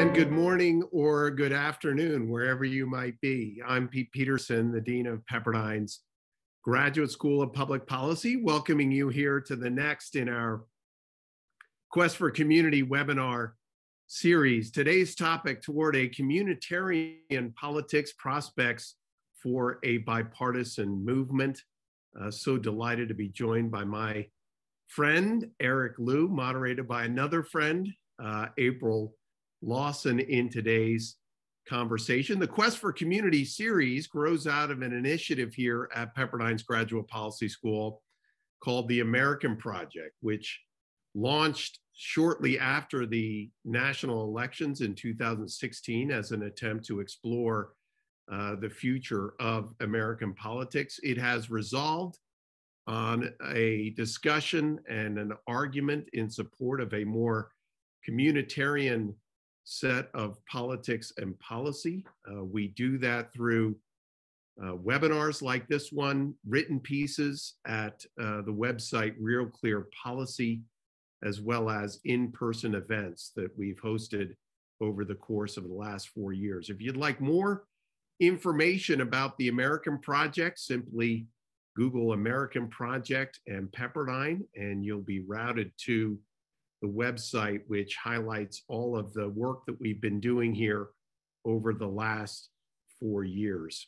And good morning or good afternoon, wherever you might be. I'm Pete Peterson, the Dean of Pepperdine's Graduate School of Public Policy, welcoming you here to the next in our Quest for Community webinar series. Today's topic, toward a communitarian politics, prospects for a bipartisan movement. So delighted to be joined by my friend, Eric Liu, moderated by another friend, April Lawson, in today's conversation. The Quest for Community series grows out of an initiative here at Pepperdine's Graduate Policy School called the American Project, which launched shortly after the national elections in 2016 as an attempt to explore the future of American politics. It has resolved on a discussion and an argument in support of a more communitarian set of politics and policy. We do that through webinars like this one, written pieces at the website Real Clear Policy, as well as in-person events that we've hosted over the course of the last 4 years. If you'd like more information about the American Project, simply Google American Project and Pepperdine, and you'll be routed to the website, which highlights all of the work that we've been doing here over the last 4 years.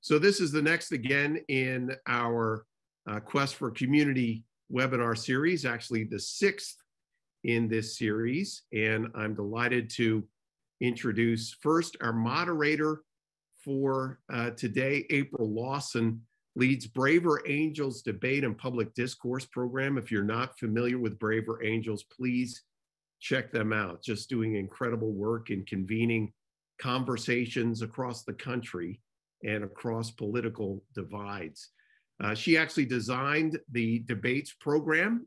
So this is the next, again, in our Quest for Community webinar series, actually the sixth in this series. And I'm delighted to introduce first our moderator for today, April Lawson, leads Braver Angels Debate and Public Discourse Program. If you're not familiar with Braver Angels, please check them out. Just doing incredible work in convening conversations across the country and across political divides. She actually designed the debates program,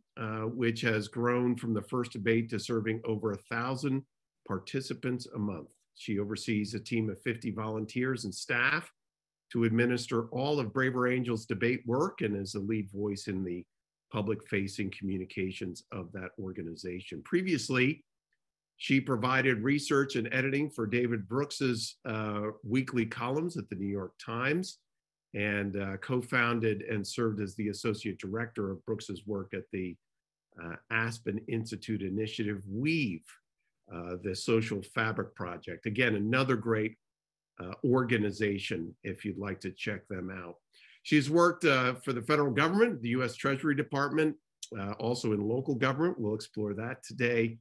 which has grown from the first debate to serving over 1,000 participants a month. She oversees a team of 50 volunteers and staff to administer all of Braver Angels' debate work and is the lead voice in the public-facing communications of that organization. Previously, she provided research and editing for David Brooks's weekly columns at the New York Times and co-founded and served as the associate director of Brooks's work at the Aspen Institute initiative Weave, the Social Fabric Project. Again, another great organization if you'd like to check them out. She's worked for the federal government, the U.S. Treasury Department, also in local government. We'll explore that today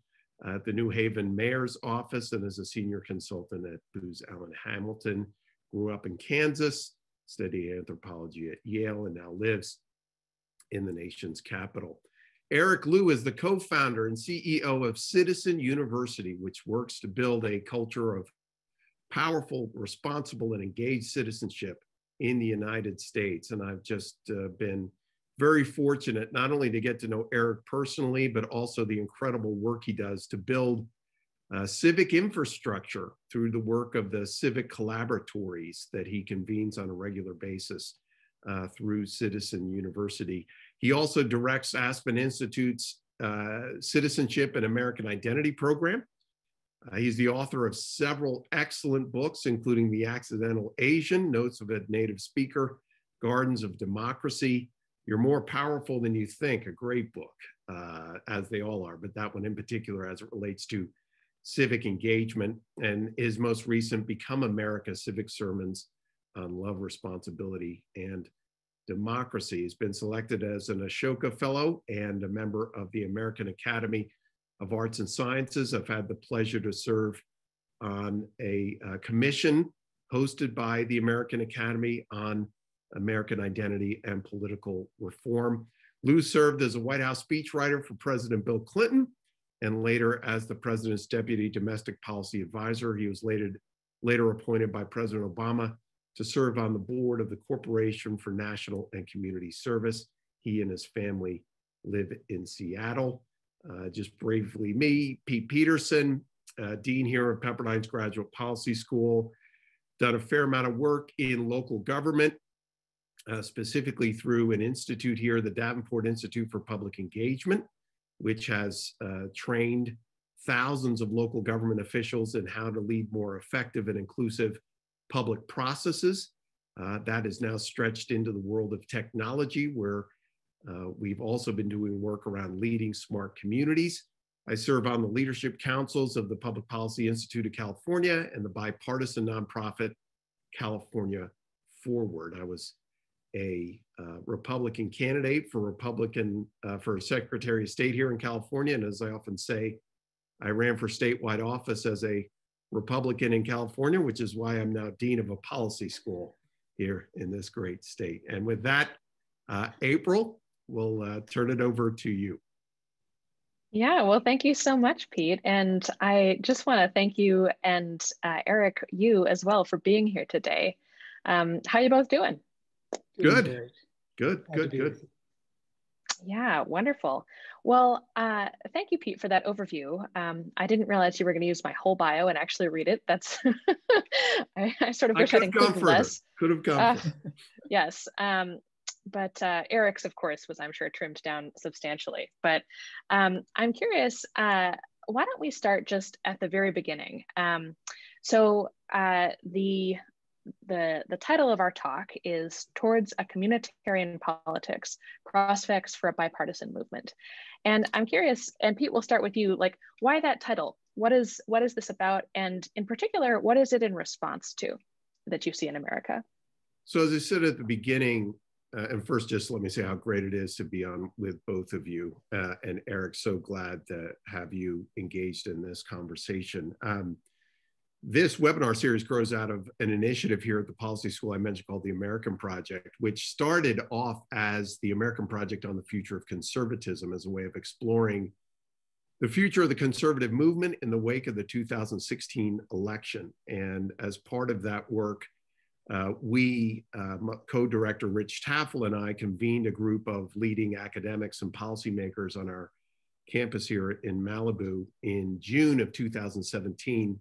at the New Haven Mayor's Office and as a senior consultant at Booz Allen Hamilton. Grew up in Kansas, studied anthropology at Yale, and now lives in the nation's capital. Eric Liu is the co-founder and CEO of Citizen University, which works to build a culture of powerful, responsible, and engaged citizenship in the United States. And I've just been very fortunate not only to get to know Eric personally, but also the incredible work he does to build civic infrastructure through the work of the civic collaboratories that he convenes on a regular basis through Citizen University. He also directs Aspen Institute's Citizenship and American Identity program. He's the author of several excellent books, including The Accidental Asian, Notes of a Native Speaker, Gardens of Democracy, You're More Powerful Than You Think, a great book, as they all are, but that one in particular as it relates to civic engagement, and his most recent, Become America, Civic Sermons on Love, Responsibility, and Democracy. He's been selected as an Ashoka Fellow and a member of the American Academy of Arts and Sciences. I've had the pleasure to serve on a commission hosted by the American Academy on American identity and political reform. Liu served as a White House speechwriter for President Bill Clinton and later as the president's deputy domestic policy advisor. He was later appointed by President Obama to serve on the board of the Corporation for National and Community Service. He and his family live in Seattle. Just briefly, me, Pete Peterson, Dean here at Pepperdine's Graduate Policy School, done a fair amount of work in local government, specifically through an institute here, the Davenport Institute for Public Engagement, which has trained thousands of local government officials in how to lead more effective and inclusive public processes. That is now stretched into the world of technology, where we've also been doing work around leading smart communities. I serve on the leadership councils of the Public Policy Institute of California and the bipartisan nonprofit California Forward. I was a Republican candidate for Secretary of State here in California. And as I often say, I ran for statewide office as a Republican in California, which is why I'm now dean of a policy school here in this great state. And with that, April, we'll turn it over to you. Yeah, well, thank you so much, Pete. And I just want to thank you and Eric, you as well, for being here today. How are you both doing? Good, good, good, good. Yeah, wonderful. Well, thank you, Pete, for that overview. I didn't realize you were going to use my whole bio and actually read it. That's, I sort of wish I'd included less. Could have gone further. Yes. But Eric's, of course, was, I'm sure, trimmed down substantially. But I'm curious, why don't we start just at the very beginning? The title of our talk is Towards a Communitarian Politics, Prospects for a Bipartisan Movement. And I'm curious, and Pete, we'll start with you, like, why that title? What is this about? And in particular, what is it in response to that you see in America? So as I said at the beginning, and first, just let me say how great it is to be on with both of you. And Eric, so glad to have you engaged in this conversation. This webinar series grows out of an initiative here at the Policy School I mentioned called the American Project, which started off as the American Project on the Future of Conservatism as a way of exploring the future of the conservative movement in the wake of the 2016 election. And as part of that work, co-director Rich Taffel and I convened a group of leading academics and policymakers on our campus here in Malibu in June of 2017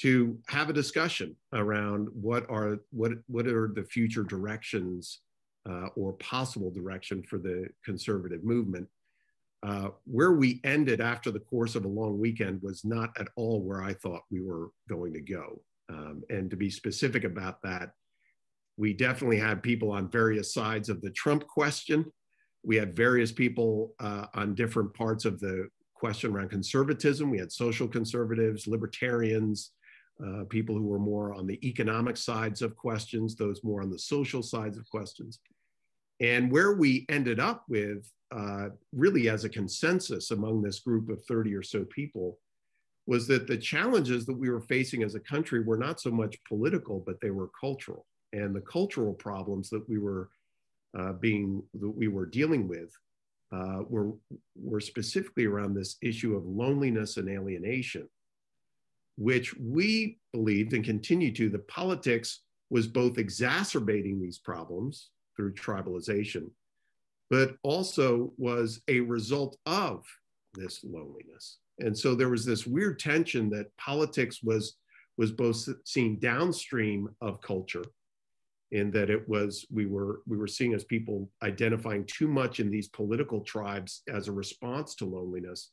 to have a discussion around what are the future directions or possible direction for the conservative movement. Where we ended after the course of a long weekend was not at all where I thought we were going to go. And to be specific about that, we definitely had people on various sides of the Trump question. We had various people on different parts of the question around conservatism. We had social conservatives, libertarians, people who were more on the economic sides of questions, those more on the social sides of questions. And where we ended up with, really as a consensus among this group of 30 or so people, was that the challenges that we were facing as a country were not so much political, but they were cultural. And the cultural problems that we were dealing with were specifically around this issue of loneliness and alienation, which we believed and continue to, that politics was both exacerbating these problems through tribalization, but also was a result of this loneliness. And so there was this weird tension that politics was both seen downstream of culture, in that it was, we were seeing as people identifying too much in these political tribes as a response to loneliness,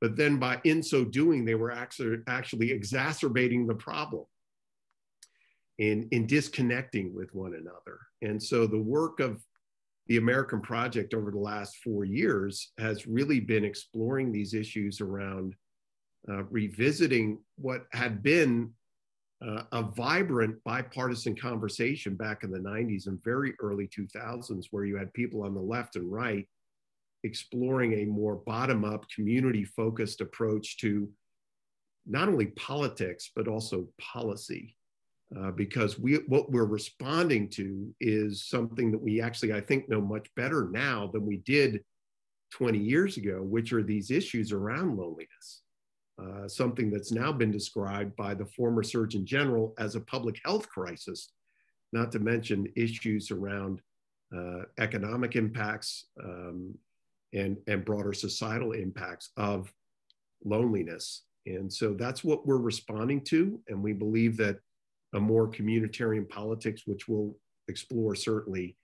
but then by in so doing, they were actually exacerbating the problem in disconnecting with one another. And so the work of the American Project over the last 4 years has really been exploring these issues around revisiting what had been a vibrant bipartisan conversation back in the 90s and very early 2000s, where you had people on the left and right exploring a more bottom-up, community-focused approach to not only politics, but also policy. Because what we're responding to is something that we actually, I think, know much better now than we did 20 years ago, which are these issues around loneliness, something that's now been described by the former Surgeon General as a public health crisis, not to mention issues around economic impacts and broader societal impacts of loneliness. And so that's what we're responding to, and we believe that a more communitarian politics, which we'll explore certainly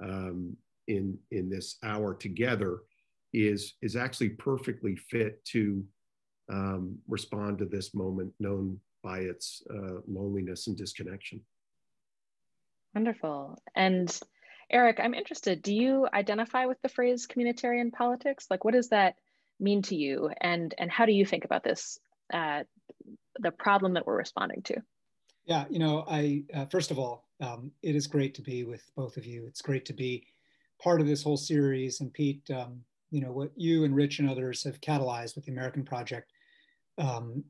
in this hour together, is actually perfectly fit to respond to this moment known by its loneliness and disconnection. Wonderful. And Eric, I'm interested, do you identify with the phrase communitarian politics? Like, what does that mean to you? And how do you think about this, the problem that we're responding to? Yeah, you know, I first of all, it is great to be with both of you. It's great to be part of this whole series. And Pete, you know, what you and Rich and others have catalyzed with the American Project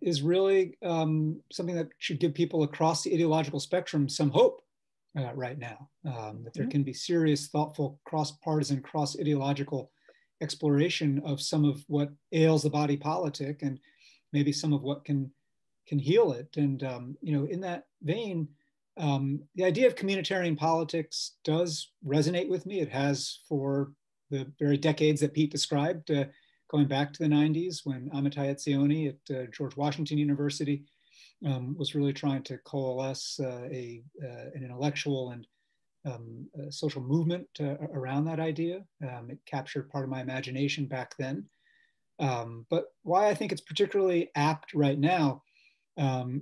is really something that should give people across the ideological spectrum some hope right now, that there can be serious, thoughtful, cross-partisan, cross-ideological exploration of some of what ails the body politic and maybe some of what can heal it. And, you know, in that vein, the idea of communitarian politics does resonate with me. It has for the very decades that Pete described, going back to the 90s when Amitai Etzioni at George Washington University was really trying to coalesce an intellectual and social movement around that idea. It captured part of my imagination back then. But why I think it's particularly apt right now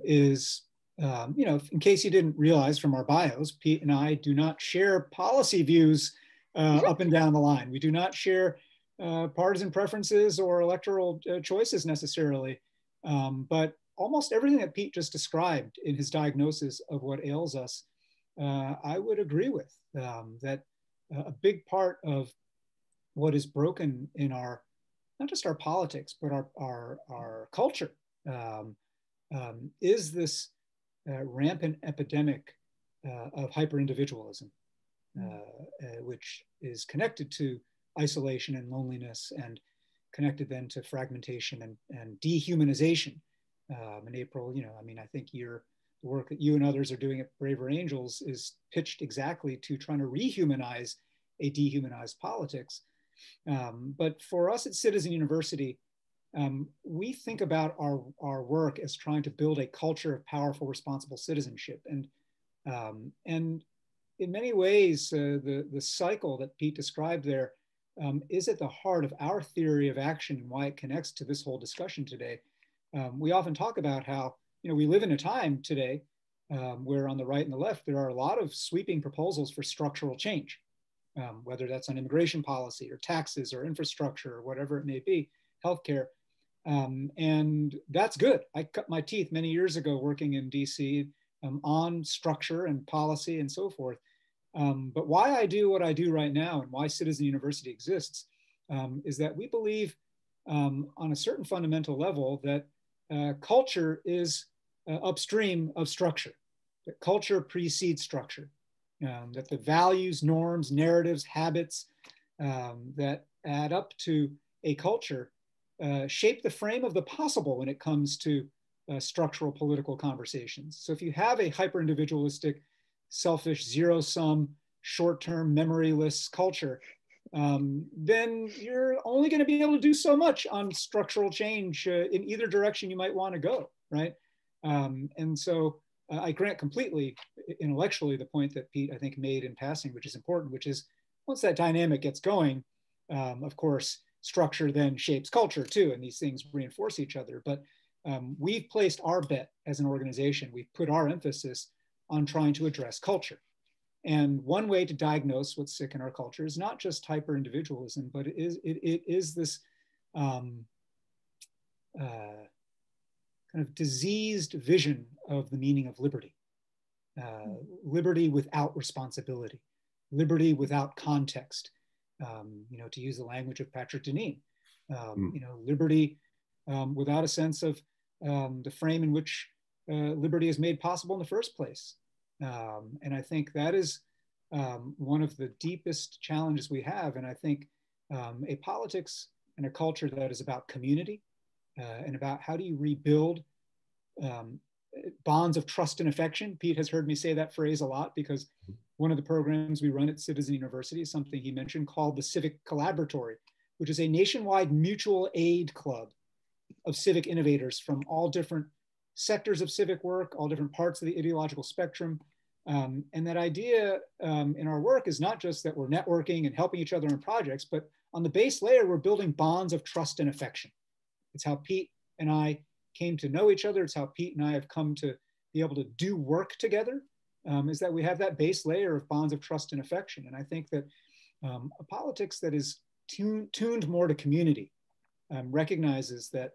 is, you know, in case you didn't realize from our bios, Pete and I do not share policy views up and down the line. We do not share partisan preferences or electoral choices necessarily, but almost everything that Pete just described in his diagnosis of what ails us, I would agree with, that a big part of what is broken in our, not just our politics, but our culture, is this rampant epidemic of hyper-individualism, which is connected to isolation and loneliness and connected then to fragmentation and dehumanization. In April, you know, I mean, I think the work that you and others are doing at Braver Angels is pitched exactly to trying to rehumanize a dehumanized politics. But for us at Citizen University, we think about our work as trying to build a culture of powerful, responsible citizenship. And in many ways, the cycle that Pete described there is at the heart of our theory of action and why it connects to this whole discussion today. We often talk about how, you know, we live in a time today where on the right and the left, there are a lot of sweeping proposals for structural change, whether that's on immigration policy or taxes or infrastructure or whatever it may be, healthcare. And that's good. I cut my teeth many years ago working in DC on structure and policy and so forth. But why I do what I do right now and why Citizen University exists is that we believe on a certain fundamental level that culture is upstream of structure, that culture precedes structure, that the values, norms, narratives, habits that add up to a culture shape the frame of the possible when it comes to structural political conversations. So if you have a hyper-individualistic, selfish, zero-sum, short-term, memoryless culture, then you're only going to be able to do so much on structural change in either direction you might want to go, right? And so I grant completely intellectually the point that Pete, I think, made in passing, which is important, which is once that dynamic gets going, of course, structure then shapes culture too, and these things reinforce each other. But we've placed our bet as an organization, we've put our emphasis on trying to address culture. And one way to diagnose what's sick in our culture is not just hyper-individualism, but it is this kind of diseased vision of the meaning of liberty. Liberty without responsibility, liberty without context. You know, to use the language of Patrick Deneen, you know, liberty without a sense of the frame in which liberty is made possible in the first place. And I think that is one of the deepest challenges we have. And I think a politics and a culture that is about community and about how do you rebuild bonds of trust and affection. Pete has heard me say that phrase a lot because one of the programs we run at Citizen University is something he mentioned called the Civic Collaboratory, which is a nationwide mutual aid club of civic innovators from all different sectors of civic work, all different parts of the ideological spectrum. And that idea in our work is not just that we're networking and helping each other on projects, but on the base layer, we're building bonds of trust and affection. It's how Pete and I came to know each other. It's how Pete and I have come to be able to do work together, is that we have that base layer of bonds of trust and affection. And I think that a politics that is tuned more to community recognizes that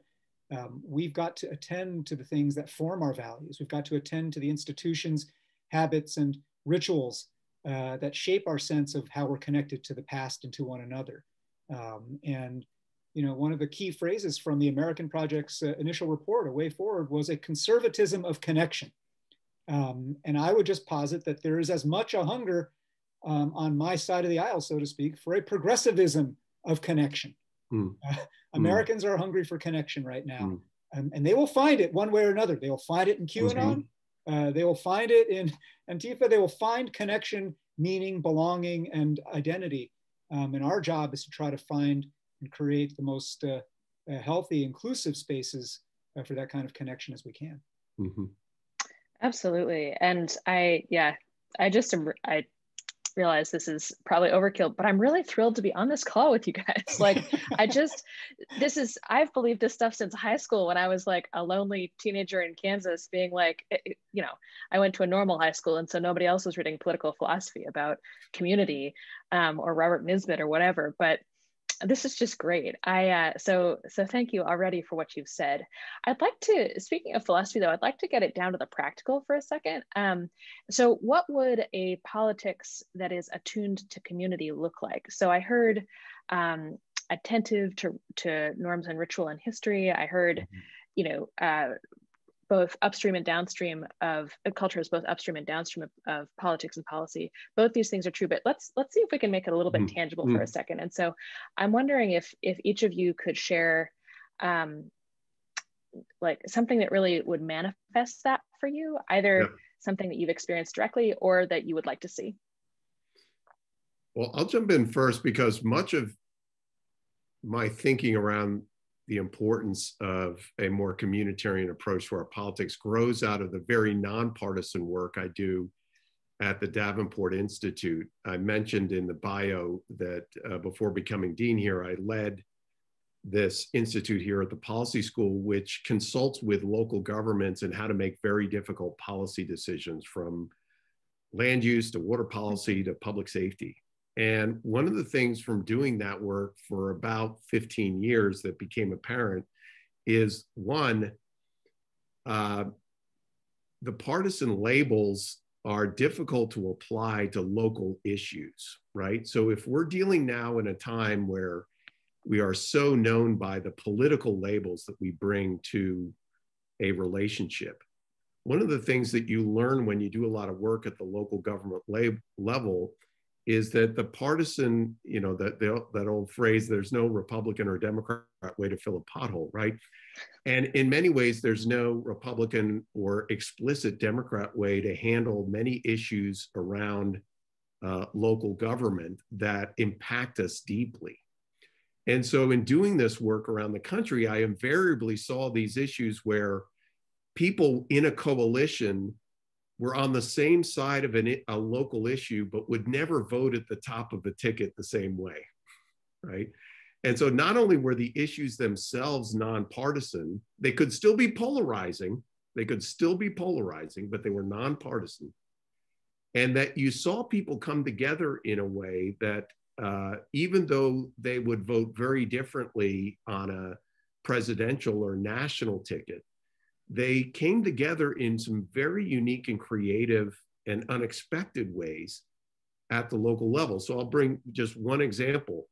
we've got to attend to the things that form our values. We've got to attend to the institutions, habits, and rituals that shape our sense of how we're connected to the past and to one another. And you know, one of the key phrases from the American Project's initial report, A Way Forward, was a conservatism of connection. And I would just posit that there is as much a hunger on my side of the aisle, so to speak, for a progressivism of connection. Americans are hungry for connection right now, and they will find it one way or another. They will find it in QAnon, they will find it in Antifa, they will find connection, meaning, belonging, and identity. And our job is to try to find and create the most healthy, inclusive spaces for that kind of connection as we can. Absolutely. And I realize this is probably overkill, but I'm really thrilled to be on this call with you guys. Like, I've believed this stuff since high school, when I was like a lonely teenager in Kansas being like, you know, I went to a normal high school, and so nobody else was reading political philosophy about community or Robert Nisbet or whatever. But this is just great. So thank you already for what you've said. I'd like to, speaking of philosophy though, I'd like to get it down to the practical for a second. So what would a politics that is attuned to community look like? So I heard attentive to norms and ritual and history. I heard, you know, both upstream and downstream of culture is both upstream and downstream of politics and policy. Both these things are true, but let's see if we can make it a little bit tangible for a second. And so I'm wondering if each of you could share like something that really would manifest that for you, either something that you've experienced directly or that you would like to see. Well, I'll jump in first, because much of my thinking around the importance of a more communitarian approach to our politics grows out of the very nonpartisan work I do at the Davenport Institute. I mentioned in the bio that before becoming dean here, I led this institute here at the policy school, which consults with local governments in how to make very difficult policy decisions, from land use to water policy to public safety. And one of the things from doing that work for about 15 years that became apparent is, one, the partisan labels are difficult to apply to local issues, right? So if we're dealing now in a time where we are so known by the political labels that we bring to a relationship, one of the things that you learn when you do a lot of work at the local government level is that the partisan, you know, that old phrase, there's no Republican or Democrat way to fill a pothole, right? And in many ways, there's no Republican or explicit Democrat way to handle many issues around local government that impact us deeply. And so in doing this work around the country, I invariably saw these issues where people in a coalition were on the same side of a local issue, but would never vote at the top of the ticket the same way, right? And so not only were the issues themselves nonpartisan, they could still be polarizing, but they were nonpartisan. And that you saw people come together in a way that even though they would vote very differently on a presidential or national ticket, they came together in some very unique and creative and unexpected ways at the local level. So I'll bring just one example.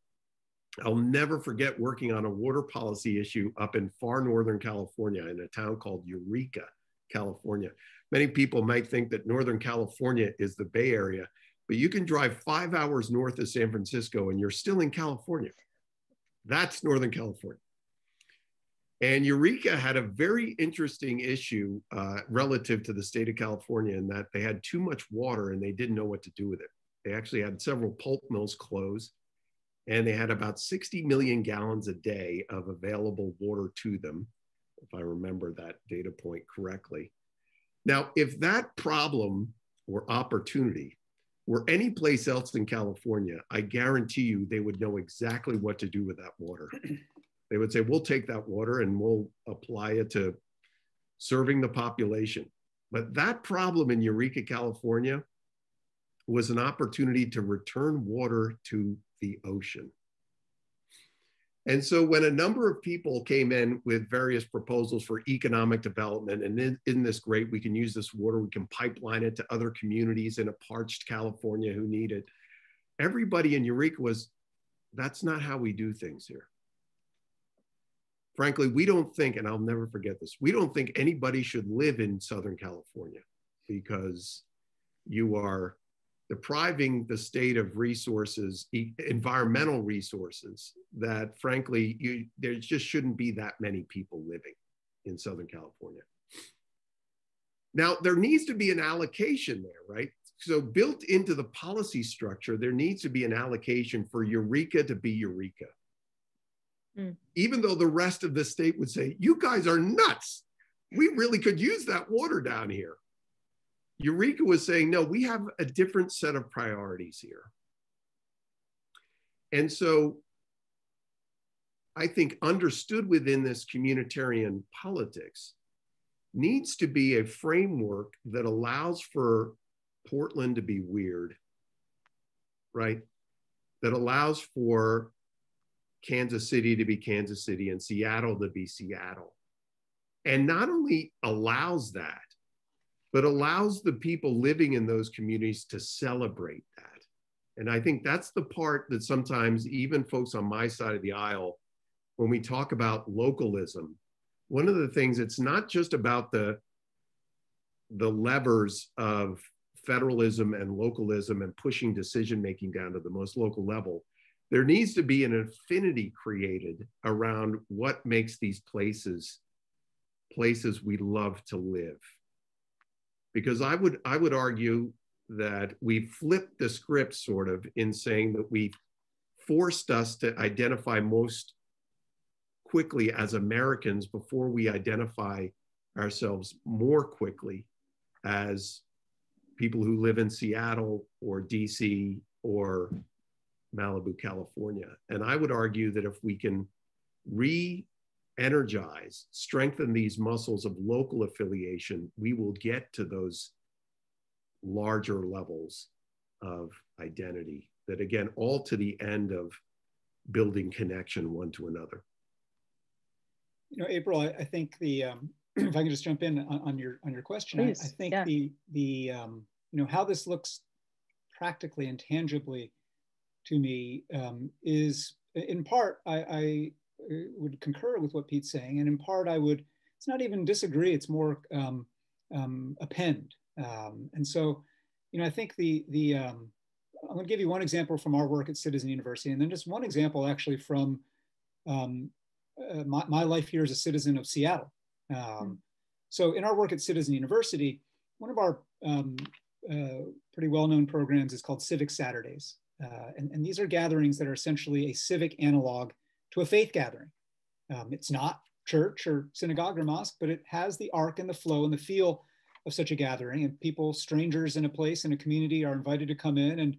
I'll never forget working on a water policy issue up in far Northern California in a town called Eureka, California. Many people might think that Northern California is the Bay Area, but you can drive 5 hours north of San Francisco and you're still in California. That's Northern California. And Eureka had a very interesting issue relative to the state of California, in that they had too much water and they didn't know what to do with it. They actually had several pulp mills close, and they had about 60 million gallons a day of available water to them, if I remember that data point correctly. Now, if that problem or opportunity were any place else in California, I guarantee you they would know exactly what to do with that water. They would say, we'll take that water and we'll apply it to serving the population. But that problem in Eureka, California was an opportunity to return water to the ocean. And so when a number of people came in with various proposals for economic development, and isn't this great, we can use this water, we can pipeline it to other communities in a parched California who need it. Everybody in Eureka was, that's not how we do things here. Frankly, we don't think, and I'll never forget this, we don't think anybody should live in Southern California because you are depriving the state of resources, environmental resources, that frankly, there just shouldn't be that many people living in Southern California. Now, there needs to be an allocation there, right? So built into the policy structure, there needs to be an allocation for Eureka to be Eureka. Mm. Even though the rest of the state would say, you guys are nuts. We really could use that water down here. Eureka was saying, no, we have a different set of priorities here. And so I think understood within this communitarian politics needs to be a framework that allows for Portland to be weird, right? That allows for Kansas City to be Kansas City and Seattle to be Seattle. And not only allows that, but allows the people living in those communities to celebrate that. And I think that's the part that sometimes even folks on my side of the aisle, when we talk about localism, one of the things, it's not just about the levers of federalism and localism and pushing decision-making down to the most local level. There needs to be an affinity created around what makes these places, places we love to live. Because I would argue that we flipped the script sort of in saying that we forced us to identify most quickly as Americans before we identify ourselves more quickly as people who live in Seattle or DC or Malibu, California. And I would argue that if we can re-energize, strengthen these muscles of local affiliation, we will get to those larger levels of identity that, again, all to the end of building connection one to another. You know, April, I think the if I can just jump in on your question. Please. I think yeah. You know, how this looks practically and tangibly to me is in part I would concur with what Pete's saying, and in part I would, it's not even disagree, it's more append. And so, you know, I think I'm gonna give you one example from our work at Citizen University, and then just one example actually from my life here as a citizen of Seattle. So in our work at Citizen University, one of our pretty well-known programs is called Civic Saturdays. And these are gatherings that are essentially a civic analog to a faith gathering. It's not church or synagogue or mosque, but it has the arc and the flow and the feel of such a gathering, and people, strangers in a place, in a community, are invited to come in and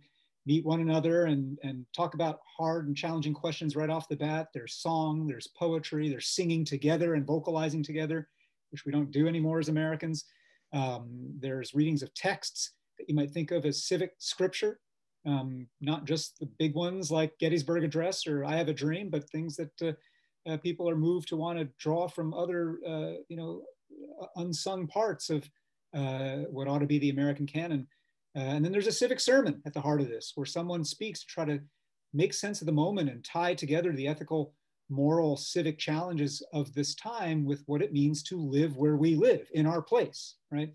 meet one another and talk about hard and challenging questions right off the bat. There's song, there's poetry, there's singing together and vocalizing together, which we don't do anymore as Americans. There's readings of texts that you might think of as civic scripture. Not just the big ones like Gettysburg Address or I Have a Dream, but things that people are moved to want to draw from other, you know, unsung parts of what ought to be the American canon. And then there's a civic sermon at the heart of this, where someone speaks to try to make sense of the moment and tie together the ethical, moral, civic challenges of this time with what it means to live where we live, in our place, right?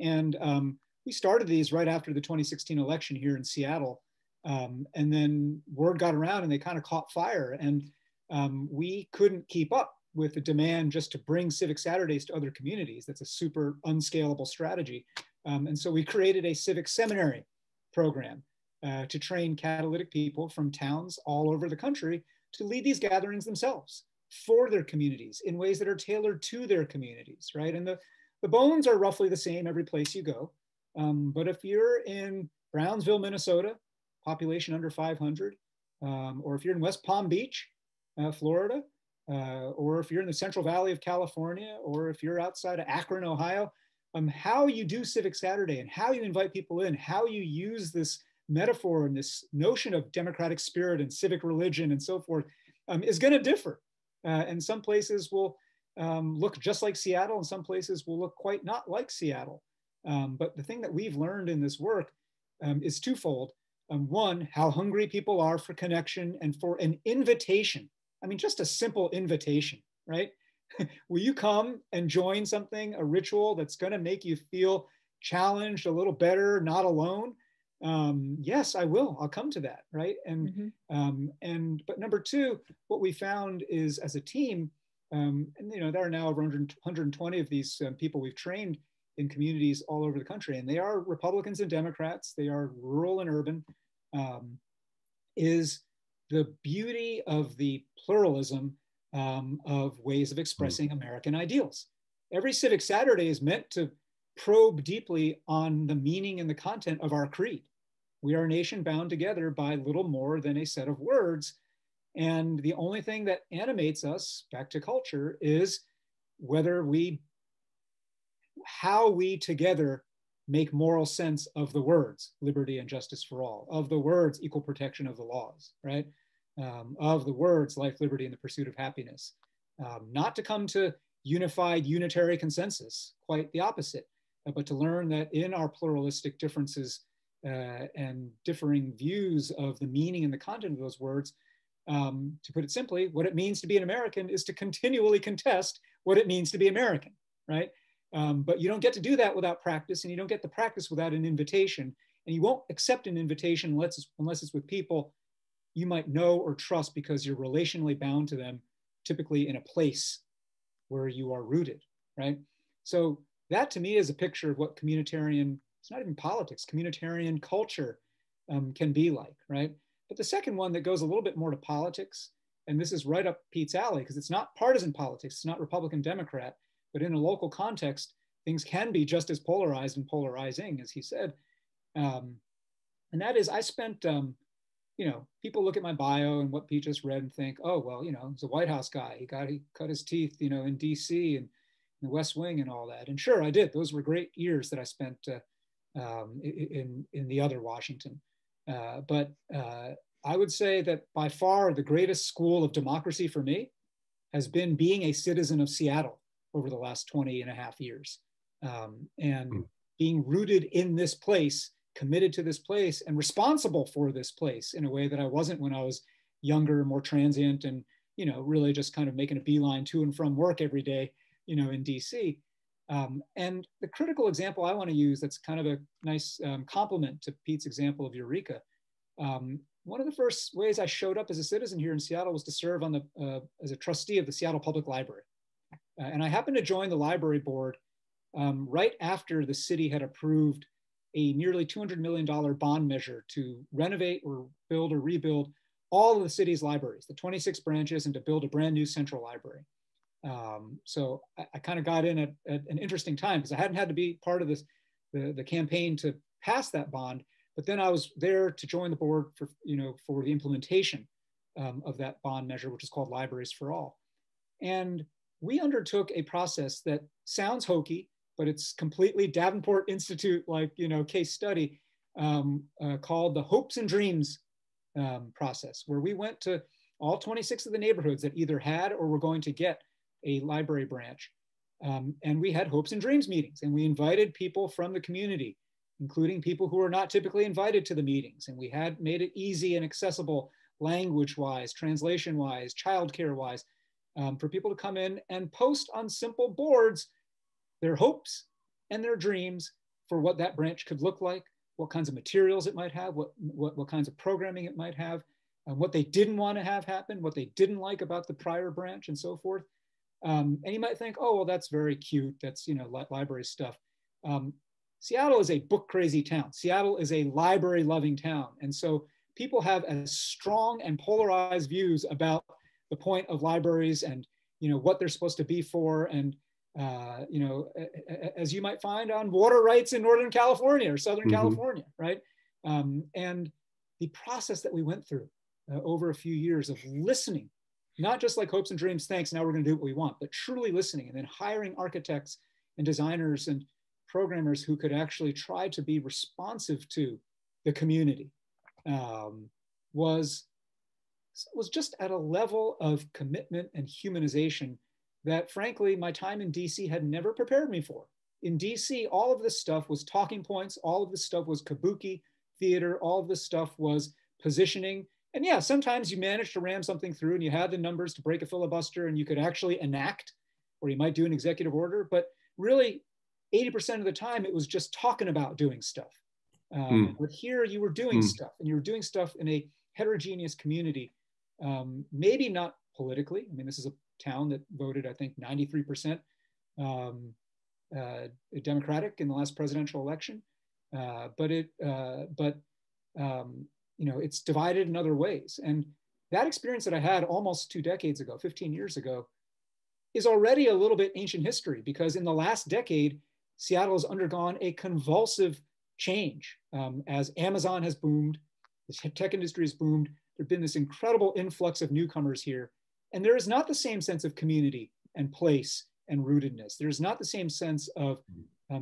And we started these right after the 2016 election here in Seattle. And then word got around and they kind of caught fire. And we couldn't keep up with the demand just to bring Civic Saturdays to other communities. That's a super unscalable strategy. And so we created a civic seminary program to train catalytic people from towns all over the country to lead these gatherings themselves for their communities in ways that are tailored to their communities, right? And the bones are roughly the same every place you go. But if you're in Brownsville, Minnesota, population under 500, or if you're in West Palm Beach, Florida, or if you're in the Central Valley of California, or if you're outside of Akron, Ohio, how you do Civic Saturday and how you invite people in, how you use this metaphor and this notion of democratic spirit and civic religion and so forth is going to differ. And some places will look just like Seattle, and some places will look quite not like Seattle. But the thing that we've learned in this work is twofold. One, how hungry people are for connection and for an invitation. I mean, just a simple invitation, right? Will you come and join something, a ritual that's going to make you feel challenged, a little better, not alone? Yes, I will. I'll come to that, right? And but number two, what we found is, as a team, and you know, there are now around 120 of these people we've trained in communities all over the country, and they are Republicans and Democrats. They are rural and urban. Is the beauty of the pluralism of ways of expressing American ideals. Every Civic Saturday is meant to probe deeply on the meaning and the content of our creed. We are a nation bound together by little more than a set of words. And the only thing that animates us, back to culture, is whether we, how we together make moral sense of the words, liberty and justice for all, of the words, equal protection of the laws, right? Of the words, life, liberty, and the pursuit of happiness. Not to come to unified, unitary consensus, quite the opposite, but to learn that in our pluralistic differences and differing views of the meaning and the content of those words, to put it simply, what it means to be an American is to continually contest what it means to be American, right? But you don't get to do that without practice, and you don't get the practice without an invitation, and you won't accept an invitation unless it's with people you might know or trust, because you're relationally bound to them, typically in a place where you are rooted, right? So that to me is a picture of what communitarian, it's not even politics, communitarian culture can be like, right? But the second one that goes a little bit more to politics, and this is right up Pete's alley, because it's not partisan politics, it's not Republican, Democrat, but in a local context, things can be just as polarized and polarizing, as he said. And that is, I spent, you know, people look at my bio and what Pete just read and think, oh, well, you know, he's a White House guy. He cut his teeth, you know, in DC and the West Wing and all that. And sure, I did. Those were great years that I spent in the other Washington. But I would say that by far the greatest school of democracy for me has been being a citizen of Seattle over the last 20.5 years, and being rooted in this place, committed to this place, and responsible for this place in a way that I wasn't when I was younger, more transient, and, you know, really just kind of making a beeline to and from work every day, you know, in DC. And the critical example I want to use, that's kind of a nice compliment to Pete's example of Eureka. One of the first ways I showed up as a citizen here in Seattle was to serve on the as a trustee of the Seattle Public Library. And I happened to join the library board right after the city had approved a nearly $200 million bond measure to renovate or build or rebuild all of the city's libraries, the 26 branches, and to build a brand new central library. So I kind of got in at an interesting time, because I hadn't had to be part of this, the campaign to pass that bond, but then I was there to join the board for, you know, for the implementation of that bond measure, which is called Libraries for All. And we undertook a process that sounds hokey, but it's completely Davenport Institute, like, you know, case study, called the Hopes and Dreams process, where we went to all 26 of the neighborhoods that either had or were going to get a library branch. And we had Hopes and Dreams meetings, and we invited people from the community, including people who are not typically invited to the meetings. And we had made it easy and accessible language-wise, translation-wise, childcare-wise, for people to come in and post on simple boards their hopes and their dreams for what that branch could look like, what kinds of materials it might have, what kinds of programming it might have, what they didn't want to have happen, what they didn't like about the prior branch, and so forth. And you might think, oh, well, that's very cute. That's, you know, library stuff. Seattle is a book crazy town. Seattle is a library loving town. And so people have as strong and polarized views about the point of libraries and, you know, what they're supposed to be for, and, you know, as you might find on water rights in Northern California or Southern California, right? And the process that we went through over a few years of listening Not just like Hopes and Dreams, thanks, now we're going to do what we want, but truly listening and then hiring architects and designers and programmers who could actually try to be responsive to the community was just at a level of commitment and humanization that, frankly, my time in DC had never prepared me for. In DC, all of this stuff was talking points, all of this stuff was kabuki theater, all of this stuff was positioning. And yeah, sometimes you managed to ram something through and you had the numbers to break a filibuster and you could actually enact, or you might do an executive order, but really 80% of the time it was just talking about doing stuff. But here you were doing stuff, and you were doing stuff in a heterogeneous community, maybe not politically. I mean, this is a town that voted, I think, 93% Democratic in the last presidential election, but it's divided in other ways. And that experience that I had almost 15 years ago, is already a little bit ancient history, because in the last decade, Seattle has undergone a convulsive change. As Amazon has boomed, the tech industry has boomed, there's been this incredible influx of newcomers here. And there is not the same sense of community and place and rootedness. There's not the same sense of,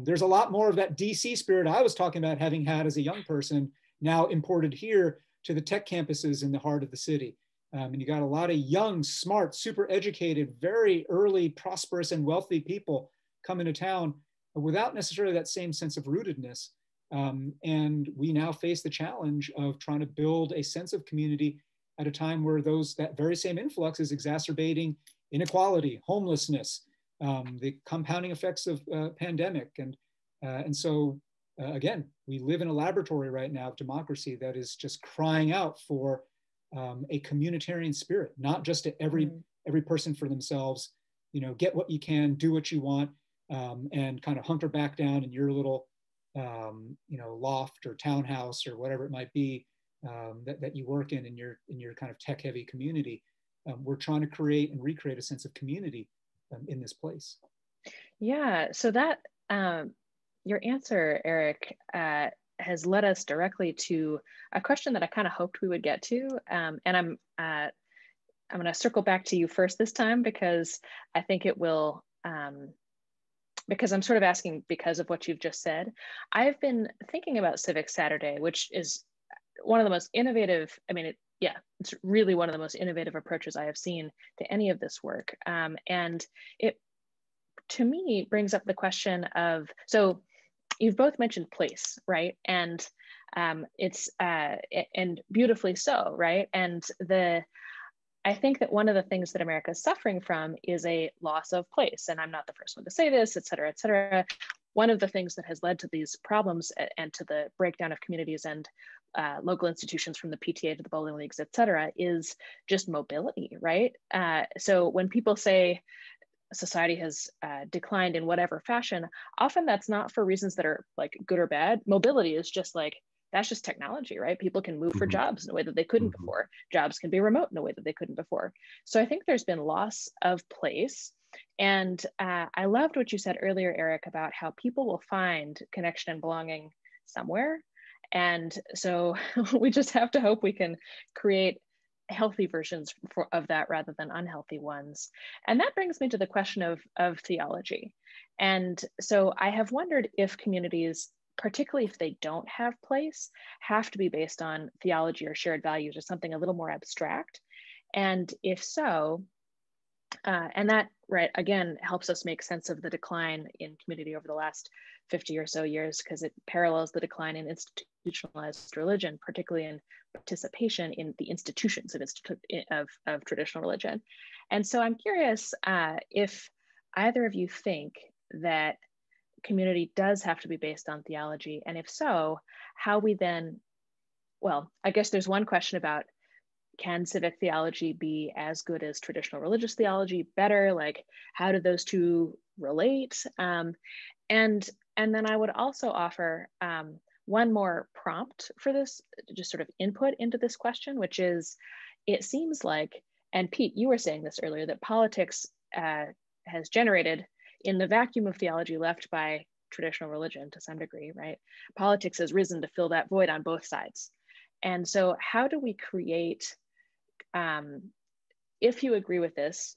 there's a lot more of that DC spirit I was talking about having had as a young person, now imported here to the tech campuses in the heart of the city. And you got a lot of young, smart, super educated, very early, prosperous and wealthy people come into town without necessarily that same sense of rootedness. And we now face the challenge of trying to build a sense of community at a time where that very same influx is exacerbating inequality, homelessness, the compounding effects of pandemic. And so again, we live in a laboratory right now of democracy that is just crying out for a communitarian spirit, not just to every person for themselves, get what you can, do what you want, and kind of hunker back down in your little loft or townhouse or whatever it might be that you work in your kind of tech heavy community. We're trying to create and recreate a sense of community in this place. Yeah, so that your answer, Eric, has led us directly to a question that I kind of hoped we would get to. And I'm going to circle back to you first this time, because I think it will, because I'm sort of asking because of what you've just said. I've been thinking about Civic Saturday, which is one of the most innovative, it's really one of the most innovative approaches I have seen to any of this work. And it, to me, brings up the question of, so you've both mentioned place, right? And and beautifully so, right? And I think that one of the things that America is suffering from is a loss of place. And I'm not the first one to say this, et cetera, et cetera. One of the things that has led to these problems and to the breakdown of communities and local institutions, from the PTA to the bowling leagues, et cetera, is just mobility, right? So when people say society has declined in whatever fashion, often that's not for reasons that are like good or bad. Mobility is just like, that's just technology, right? People can move for jobs in a way that they couldn't before. Jobs can be remote in a way that they couldn't before. So I think there's been loss of place. And I loved what you said earlier, Eric, about how people will find connection and belonging somewhere. And so we just have to hope we can create healthy versions of that rather than unhealthy ones. And that brings me to the question of theology. And so I have wondered if communities, particularly if they don't have place, have to be based on theology or shared values or something a little more abstract. And if so, and that, right, again, helps us make sense of the decline in community over the last 50 or so years, because it parallels the decline in institutionalized religion, particularly in participation in the institutions of traditional religion. And so I'm curious if either of you think that community does have to be based on theology, and if so, how we then, well, I guess there's one question about, can civic theology be as good as traditional religious theology, better? Like, how do those two relate? And then I would also offer one more prompt for this, just sort of input into this question, which is, it seems like, and Pete, you were saying this earlier, that politics has generated, in the vacuum of theology left by traditional religion to some degree, right? Politics has risen to fill that void on both sides. And so how do we create if you agree with this,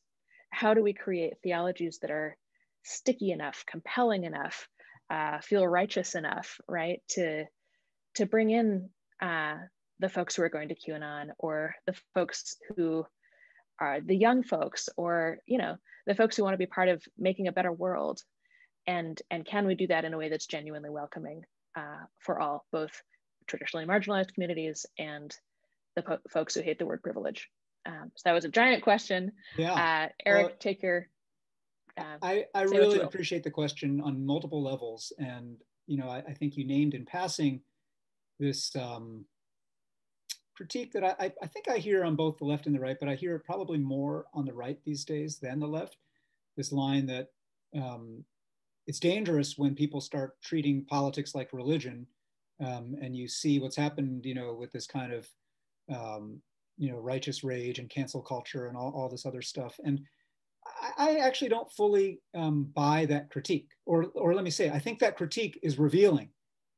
how do we create theologies that are sticky enough, compelling enough, feel righteous enough, right? To bring in the folks who are going to QAnon, or the folks who are the young folks, or, you know, the folks who want to be part of making a better world. And can we do that in a way that's genuinely welcoming for all, both traditionally marginalized communities and the folks who hate the word privilege? So that was a giant question. Yeah. Eric, well, take your... I really appreciate the question on multiple levels. And, you know, I think you named in passing this critique that I think I hear on both the left and the right, but I hear it probably more on the right these days than the left. This line that it's dangerous when people start treating politics like religion, and you see what's happened, you know, with this kind of, you know, righteous rage and cancel culture and all this other stuff. And I actually don't fully buy that critique, or let me say, I think that critique is revealing.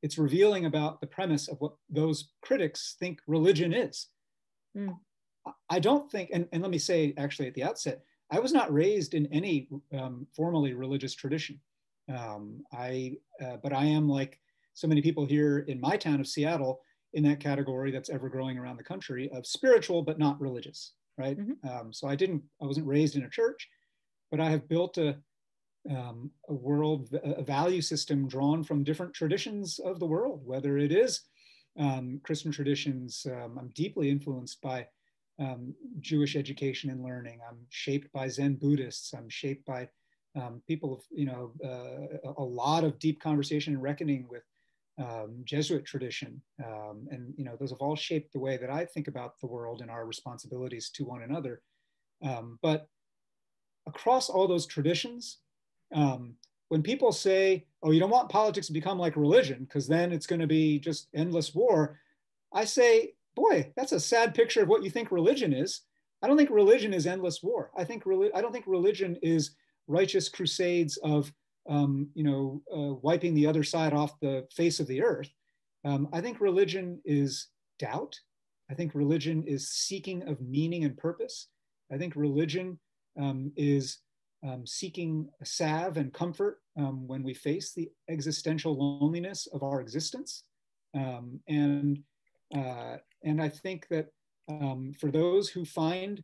It's revealing about the premise of what those critics think religion is. Mm. I don't think, and let me say actually at the outset, I was not raised in any formally religious tradition. But I am, like so many people here in my town of Seattle, in that category that's ever growing around the country of spiritual, but not religious, right? Mm-hmm. So I wasn't raised in a church, but I have built a value system drawn from different traditions of the world, whether it is Christian traditions. I'm deeply influenced by Jewish education and learning. I'm shaped by Zen Buddhists. I'm shaped by people of, you know, a lot of deep conversation and reckoning with Jesuit tradition. And, you know, those have all shaped the way that I think about the world and our responsibilities to one another. But across all those traditions, when people say, oh, you don't want politics to become like religion because then it's going to be just endless war, I say, boy, that's a sad picture of what you think religion is. I don't think religion is endless war. I don't think religion is righteous crusades of, you know, wiping the other side off the face of the earth. I think religion is doubt. I think religion is seeking of meaning and purpose. I think religion is seeking salve and comfort when we face the existential loneliness of our existence. And I think that for those who find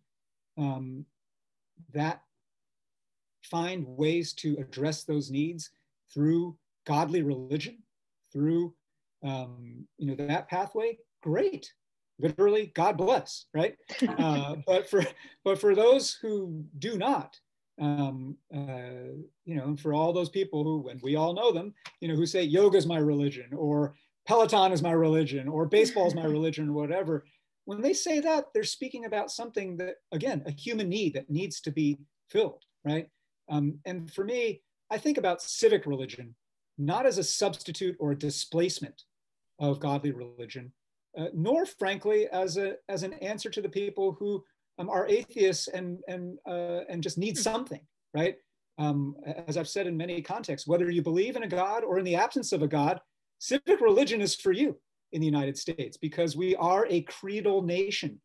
ways to address those needs through godly religion, through you know, that pathway, great. Literally, God bless, right? But for those who do not, you know, and for all those people who, and we all know them, you know, who say yoga is my religion, or Peloton is my religion, or baseball is my religion, whatever. When they say that, they're speaking about something that, again, a human need that needs to be filled, right? And for me, I think about civic religion not as a substitute or a displacement of godly religion, nor, frankly, as an answer to the people who are atheists and just need something, right? As I've said in many contexts, whether you believe in a God or in the absence of a God, civic religion is for you in the United States because we are a creedal nation.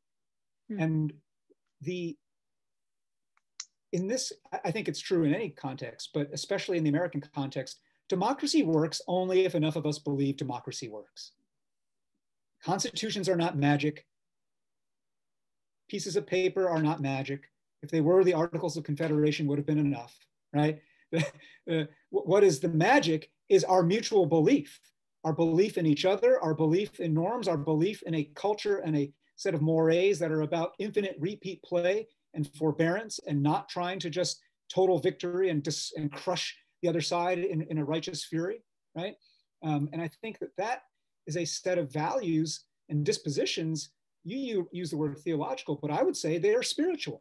Mm. And in this, I think it's true in any context, but especially in the American context, democracy works only if enough of us believe democracy works. Constitutions are not magic. Pieces of paper are not magic. If they were, the Articles of Confederation would have been enough, right? What is the magic is our belief in each other, our belief in norms, our belief in a culture and a set of mores that are about infinite repeat play and forbearance and not trying to just total victory and crush the other side in a righteous fury, right? And I think that is a set of values and dispositions. You use the word theological, but I would say they are spiritual.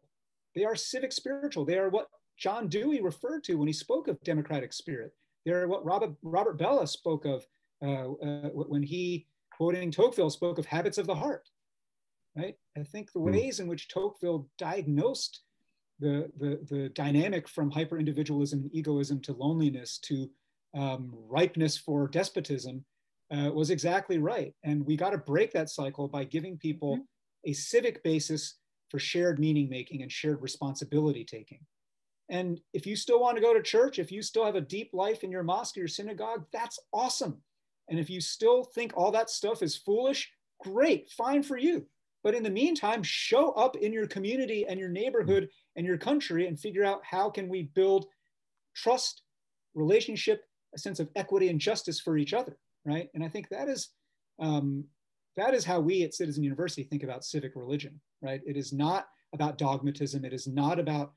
They are civic spiritual. They are what John Dewey referred to when he spoke of democratic spirit. They are what Robert Bella spoke of when he, quoting Tocqueville, spoke of habits of the heart, right? I think the ways in which Tocqueville diagnosed the dynamic from hyper-individualism and egoism to loneliness to ripeness for despotism was exactly right. And we got to break that cycle by giving people a civic basis for shared meaning making and shared responsibility taking. And if you still want to go to church, if you still have a deep life in your mosque or your synagogue, that's awesome. And if you still think all that stuff is foolish, great, fine for you. But in the meantime, show up in your community and your neighborhood and your country and figure out how can we build trust, relationship, a sense of equity and justice for each other, right? And I think that is how we at Citizen University think about civic religion, right? It is not about dogmatism. It is not about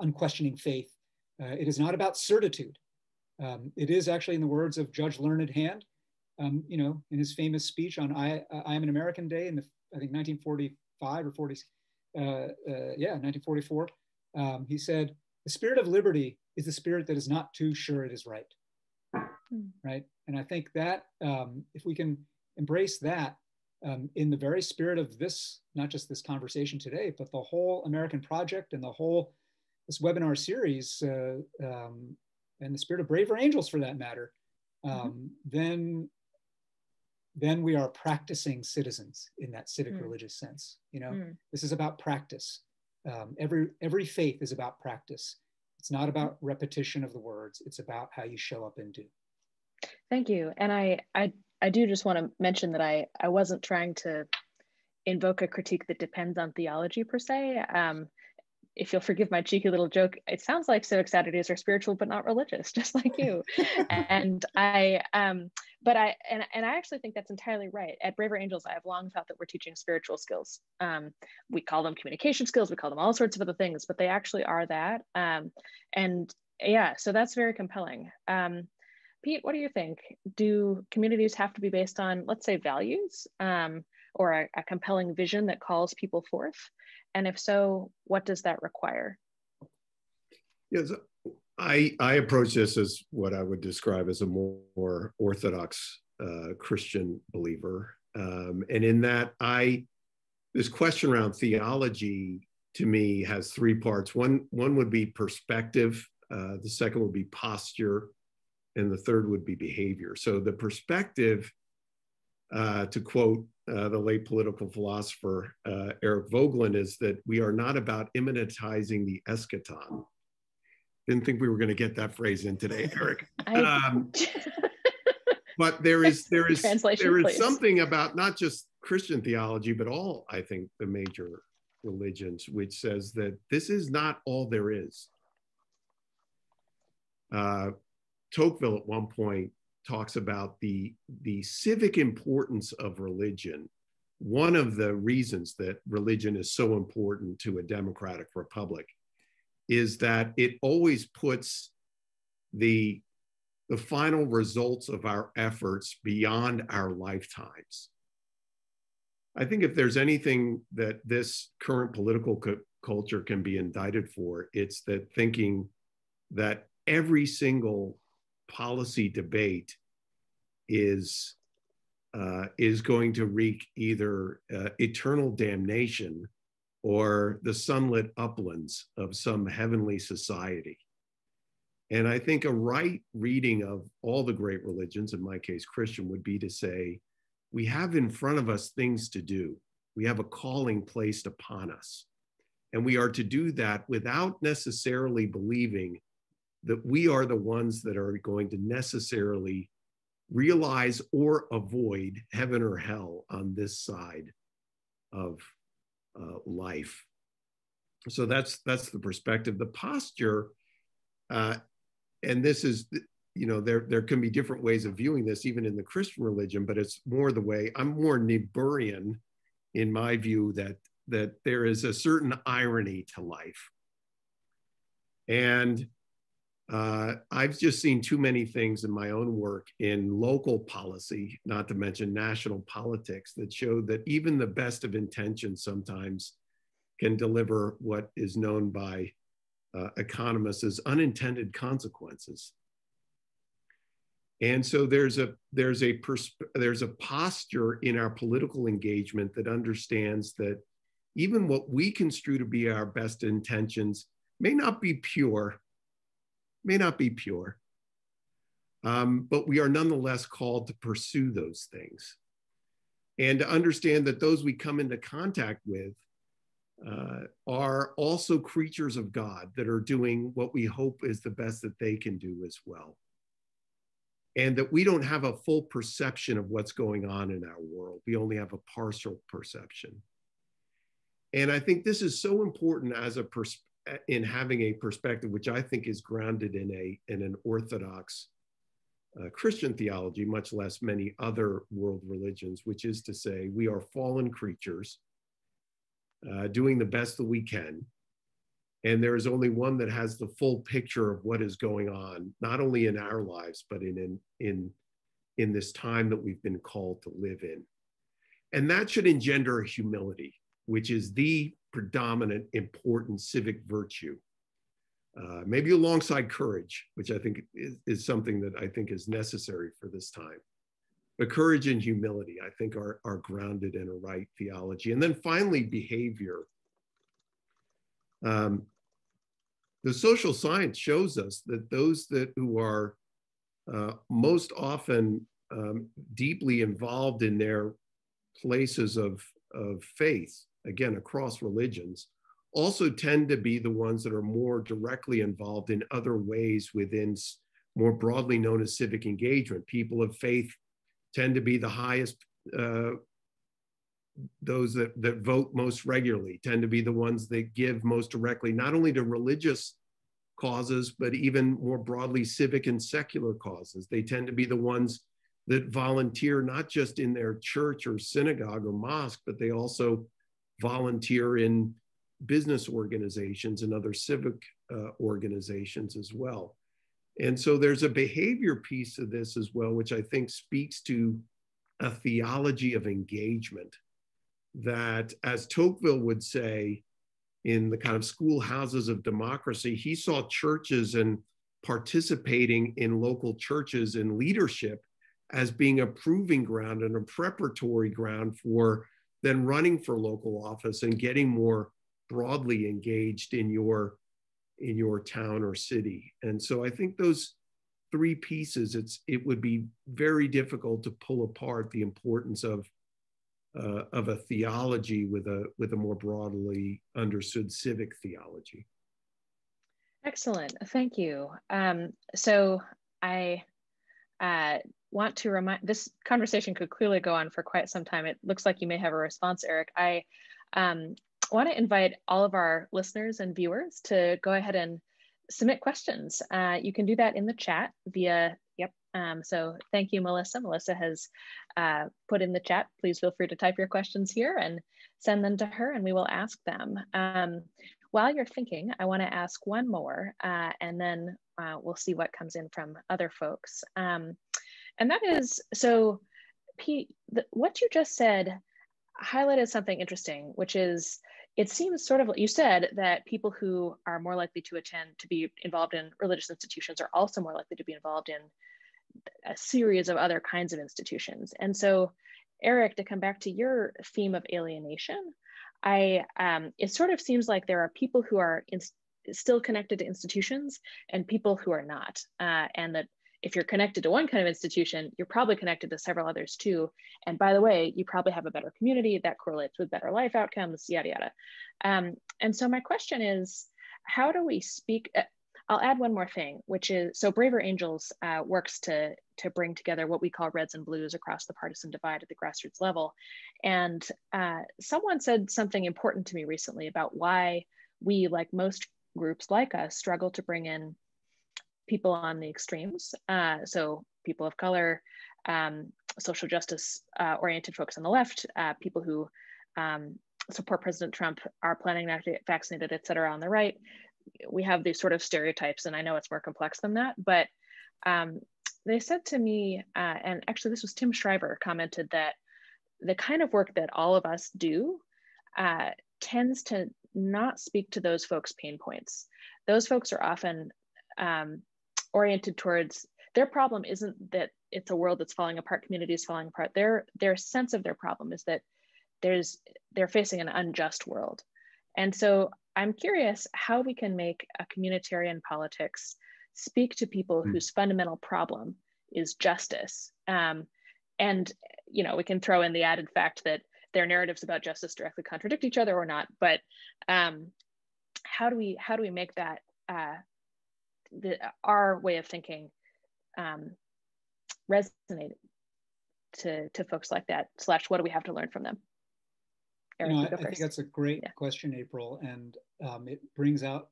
unquestioning faith. It is not about certitude. It is actually, in the words of Judge Learned Hand, you know, in his famous speech on I Am an American Day in the, I think 1945 or 40, yeah, 1944, he said, "The spirit of liberty is the spirit that is not too sure it is right." Right? And I think that if we can embrace that in the very spirit of this, not just this conversation today, but the whole American Project and the whole, this webinar series, and the spirit of Braver Angels for that matter, then we are practicing citizens in that civic religious sense. You know, this is about practice. Every faith is about practice. It's not about repetition of the words. It's about how you show up and do. Thank you. And I do just want to mention that I wasn't trying to invoke a critique that depends on theology per se. If you'll forgive my cheeky little joke, it sounds like Civic Saturdays are spiritual but not religious, just like you. And I actually think that's entirely right. At Braver Angels, I have long thought that we're teaching spiritual skills. We call them communication skills, we call them all sorts of other things, but they actually are that. And yeah, so that's very compelling. Pete, what do you think? Do communities have to be based on, let's say, values or a compelling vision that calls people forth? And if so, what does that require? Yes, I approach this as what I would describe as a more orthodox Christian believer. And in that, this question around theology to me has three parts. One would be perspective, the second would be posture, and the third would be behavior. So the perspective, to quote the late political philosopher Eric Vogelin, is that we are not about immanentizing the eschaton. Didn't think we were going to get that phrase in today, Eric. But there is something about not just Christian theology, but all, I think, the major religions, which says that this is not all there is. Tocqueville at one point talks about the civic importance of religion. One of the reasons that religion is so important to a democratic republic is that it always puts the final results of our efforts beyond our lifetimes. I think if there's anything that this current political culture can be indicted for, it's that thinking that every single policy debate is going to wreak either eternal damnation or the sunlit uplands of some heavenly society. And I think a right reading of all the great religions, in my case Christian, would be to say, we have in front of us things to do. We have a calling placed upon us. And we are to do that without necessarily believing that we are the ones that are going to necessarily realize or avoid heaven or hell on this side of life. So that's the perspective. The posture, and this is, you know, there can be different ways of viewing this, even in the Christian religion, but it's more the way, I'm more Niebuhrian in my view, that there is a certain irony to life. And I've just seen too many things in my own work in local policy, not to mention national politics, that show that even the best of intentions sometimes can deliver what is known by economists as unintended consequences. And so there's a posture in our political engagement that understands that even what we construe to be our best intentions may not be pure, but we are nonetheless called to pursue those things. and to understand that those we come into contact with are also creatures of God that are doing what we hope is the best that they can do as well. And that we don't have a full perception of what's going on in our world. We only have a partial perception. And I think this is so important as a in having a perspective, which I think is grounded in an Orthodox Christian theology, much less many other world religions, which is to say we are fallen creatures doing the best that we can. And there is only one that has the full picture of what is going on, not only in our lives, but in this time that we've been called to live in. And that should engender humility, which is the predominant, important civic virtue. Maybe alongside courage, which I think is something that I think is necessary for this time. But courage and humility, I think, are grounded in a right theology. And then finally, behavior. The social science shows us that those who are most often deeply involved in their places of faith, again, across religions, also tend to be the ones that are more directly involved in other ways within more broadly known as civic engagement. People of faith tend to be the highest, those that vote most regularly, tend to be the ones that give most directly, not only to religious causes, but even more broadly civic and secular causes. They tend to be the ones that volunteer, not just in their church or synagogue or mosque, but they also volunteer in business organizations and other civic organizations as well. And so there's a behavior piece of this as well, which I think speaks to a theology of engagement that, as Tocqueville would say, in the kind of schoolhouses of democracy, he saw churches and participating in local churches in leadership as being a proving ground and a preparatory ground for then running for local office and getting more broadly engaged in your town or city. And so I think those three pieces, it would be very difficult to pull apart the importance of a theology with a more broadly understood civic theology. Excellent, thank you. So I want to remind, this conversation could clearly go on for quite some time. It looks like you may have a response, Eric. I want to invite all of our listeners and viewers to go ahead and submit questions. You can do that in the chat via, so thank you, Melissa. Melissa has put in the chat, please feel free to type your questions here and send them to her and we will ask them. While you're thinking, I want to ask one more and then we'll see what comes in from other folks. And that is, so Pete, what you just said highlighted something interesting, which is, it seems sort of, you said that people who are more likely to attend, to be involved in religious institutions are also more likely to be involved in a series of other kinds of institutions. And so, Eric, to come back to your theme of alienation, it sort of seems like there are people who are still connected to institutions and people who are not. And that if you're connected to one kind of institution, you're probably connected to several others too. And by the way, you probably have a better community that correlates with better life outcomes, yada, yada. And so my question is, how do we speak? I'll add one more thing, which is, so Braver Angels works to bring together what we call reds and blues across the partisan divide at the grassroots level. And someone said something important to me recently about why we, like most groups like us, struggle to bring in people on the extremes, so people of color, social justice oriented folks on the left, people who support President Trump, are planning not to get vaccinated, et cetera, on the right. We have these sort of stereotypes, and I know it's more complex than that, but they said to me, and actually this was Tim Schreiber commented, that the kind of work that all of us do tends to not speak to those folks' pain points. Those folks are often oriented towards, their problem isn't that it's a world that's falling apart, communities falling apart. Their sense of their problem is that they're facing an unjust world. And so I'm curious how we can make a communitarian politics speak to people whose fundamental problem is justice. And we can throw in the added fact that their narratives about justice directly contradict each other or not. But how do we make that our way of thinking resonate to folks like that? Slash, what do we have to learn from them? Eric, you go first. I think that's a great question, April, and it brings out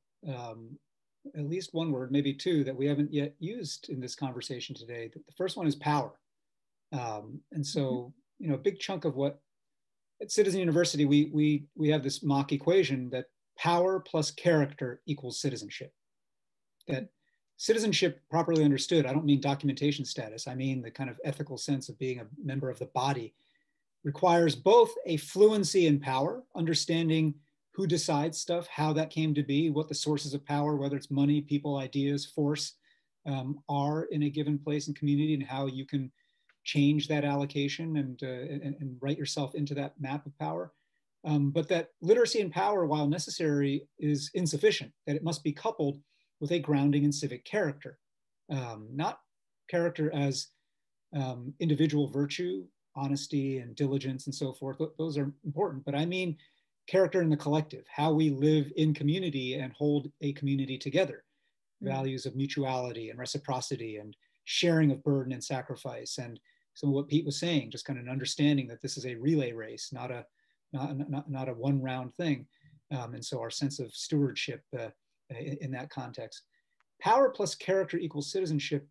at least one word, maybe two, that we haven't yet used in this conversation today. The first one is power, and so a big chunk of what at Citizen University we have this mock equation that power plus character equals citizenship. That citizenship, properly understood, I don't mean documentation status, I mean the kind of ethical sense of being a member of the body, requires both a fluency in power, understanding who decides stuff, how that came to be, what the sources of power, whether it's money, people, ideas, force, are in a given place and community, and how you can change that allocation and write yourself into that map of power. But that literacy in power, while necessary, is insufficient, that it must be coupled with a grounding in civic character, not character as individual virtue, honesty and diligence and so forth. Those are important, but I mean character in the collective, how we live in community and hold a community together, values of mutuality and reciprocity and sharing of burden and sacrifice. And so what Pete was saying, just kind of an understanding that this is a relay race, not a one round thing. And so our sense of stewardship in that context. Power plus character equals citizenship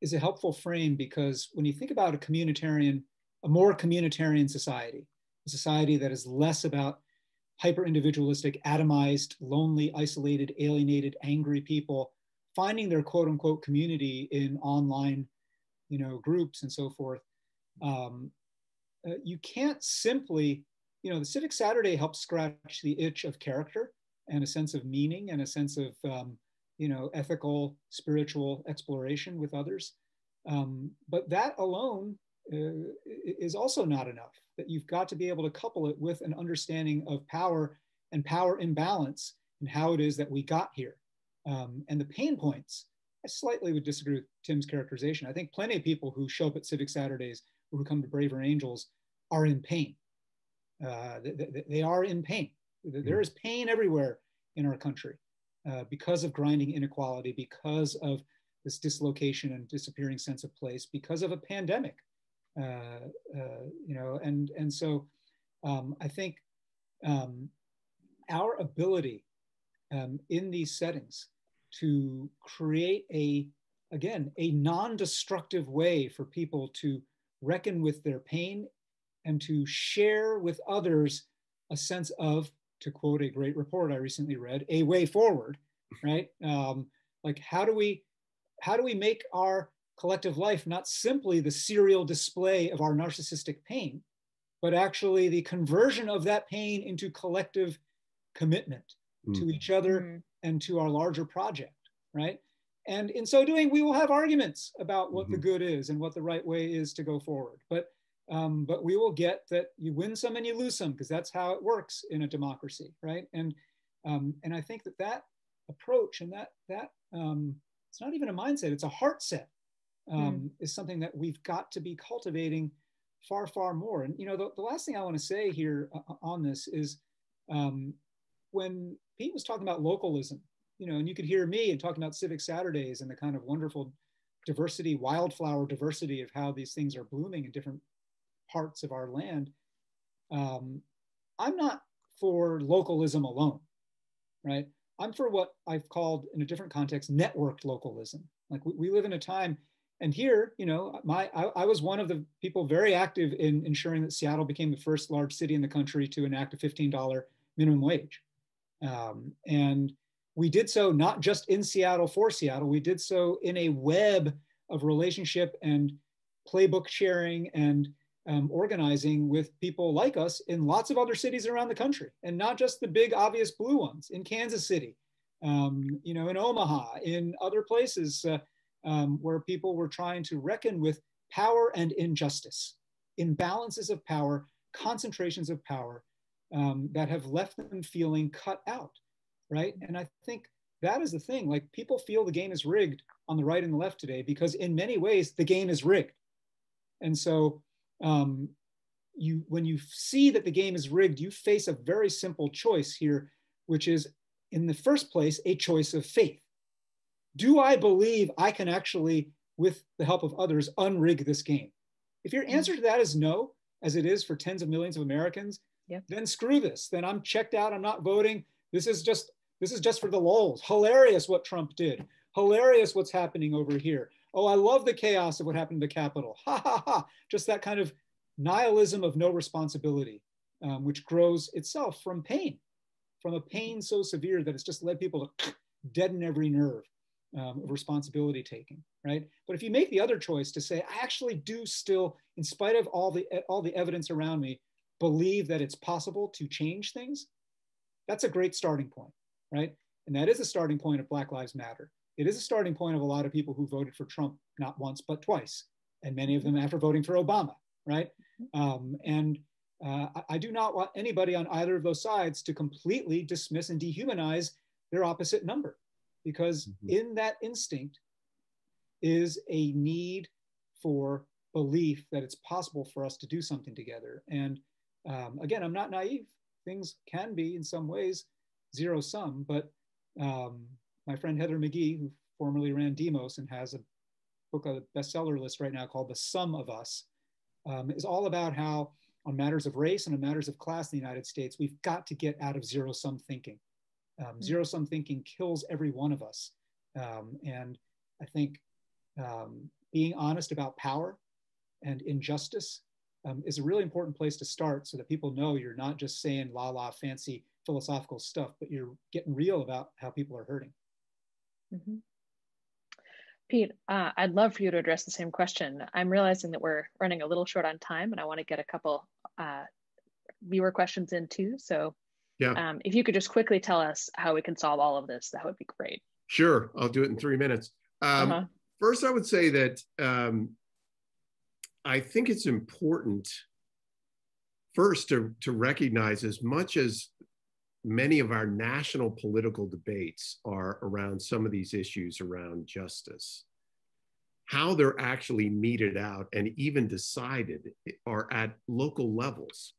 is a helpful frame, because when you think about a more communitarian society, a society that is less about hyper-individualistic, atomized, lonely, isolated, alienated, angry people finding their quote unquote community in online groups and so forth, you can't simply, the Civic Saturday helps scratch the itch of character and a sense of meaning and a sense of ethical, spiritual exploration with others. But that alone is also not enough, that you've got to be able to couple it with an understanding of power and power imbalance and how it is that we got here. And the pain points, I slightly would disagree with Tim's characterization. I think plenty of people who show up at Civic Saturdays or who come to Braver Angels are in pain. They are in pain. There is pain everywhere in our country. Because of grinding inequality, because of this dislocation and disappearing sense of place, because of a pandemic, and so I think our ability in these settings to create a non-destructive way for people to reckon with their pain and to share with others a sense of, to quote a great report I recently read, a way forward, right? Like how do we make our collective life not simply the serial display of our narcissistic pain, but actually the conversion of that pain into collective commitment to each other and to our larger project, right? And in so doing, we will have arguments about what the good is and what the right way is to go forward. But we will get that you win some and you lose some, because that's how it works in a democracy, right? And I think that approach and that it's not even a mindset, it's a heart set, is something that we've got to be cultivating far, far more. And the last thing I want to say here on this is when Pete was talking about localism, and you could hear me and talking about Civic Saturdays and the kind of wonderful diversity, wildflower diversity of how these things are blooming in different parts of our land. I'm not for localism alone, right? I'm for what I've called, in a different context, networked localism. Like we live in a time, and here, I was one of the people very active in ensuring that Seattle became the first large city in the country to enact a $15 minimum wage. And we did so not just in Seattle for Seattle, we did so in a web of relationship and playbook sharing and organizing with people like us in lots of other cities around the country, and not just the big obvious blue ones, in Kansas City, in Omaha, in other places where people were trying to reckon with power and injustice, imbalances of power, concentrations of power that have left them feeling cut out, right? And I think that is the thing, like people feel the game is rigged on the right and the left today, because in many ways the game is rigged. And so when you see that the game is rigged, you face a very simple choice here, which is, in the first place, a choice of faith. Do I believe I can actually, with the help of others, unrig this game? If your answer to that is no, as it is for tens of millions of Americans, yep, then screw this. Then I'm checked out, I'm not voting. This is just for the lulz. Hilarious what Trump did. Hilarious what's happening over here. Oh, I love the chaos of what happened to the Capitol. Ha ha ha. Just that kind of nihilism of no responsibility, which grows itself from pain, from a pain so severe that it's just led people to deaden every nerve of responsibility taking, right? But if you make the other choice to say, I actually do still, in spite of all the evidence around me, believe that it's possible to change things, that's a great starting point, right? And that is a starting point of Black Lives Matter. It is a starting point of a lot of people who voted for Trump, not once, but twice, and many of them after voting for Obama, right? I do not want anybody on either of those sides to completely dismiss and dehumanize their opposite number, because in that instinct is a need for belief that it's possible for us to do something together. And again, I'm not naive. Things can be, in some ways, zero sum, but my friend Heather McGee, who formerly ran Demos and has a book on the bestseller list right now called The Sum of Us, is all about how on matters of race and on matters of class in the United States, we've got to get out of zero sum thinking. Zero sum thinking kills every one of us. And I think being honest about power and injustice is a really important place to start, so that people know you're not just saying la la fancy philosophical stuff, but you're getting real about how people are hurting. Mm-hmm. Pete, I'd love for you to address the same question. I'm realizing that we're running a little short on time, and I want to get a couple viewer questions in too. So yeah. If you could just quickly tell us how we can solve all of this, that would be great. Sure, I'll do it in 3 minutes. First, I would say that I think it's important first to recognize, as much as many of our national political debates are around some of these issues around justice, how they're actually meted out and even decided are at local levels.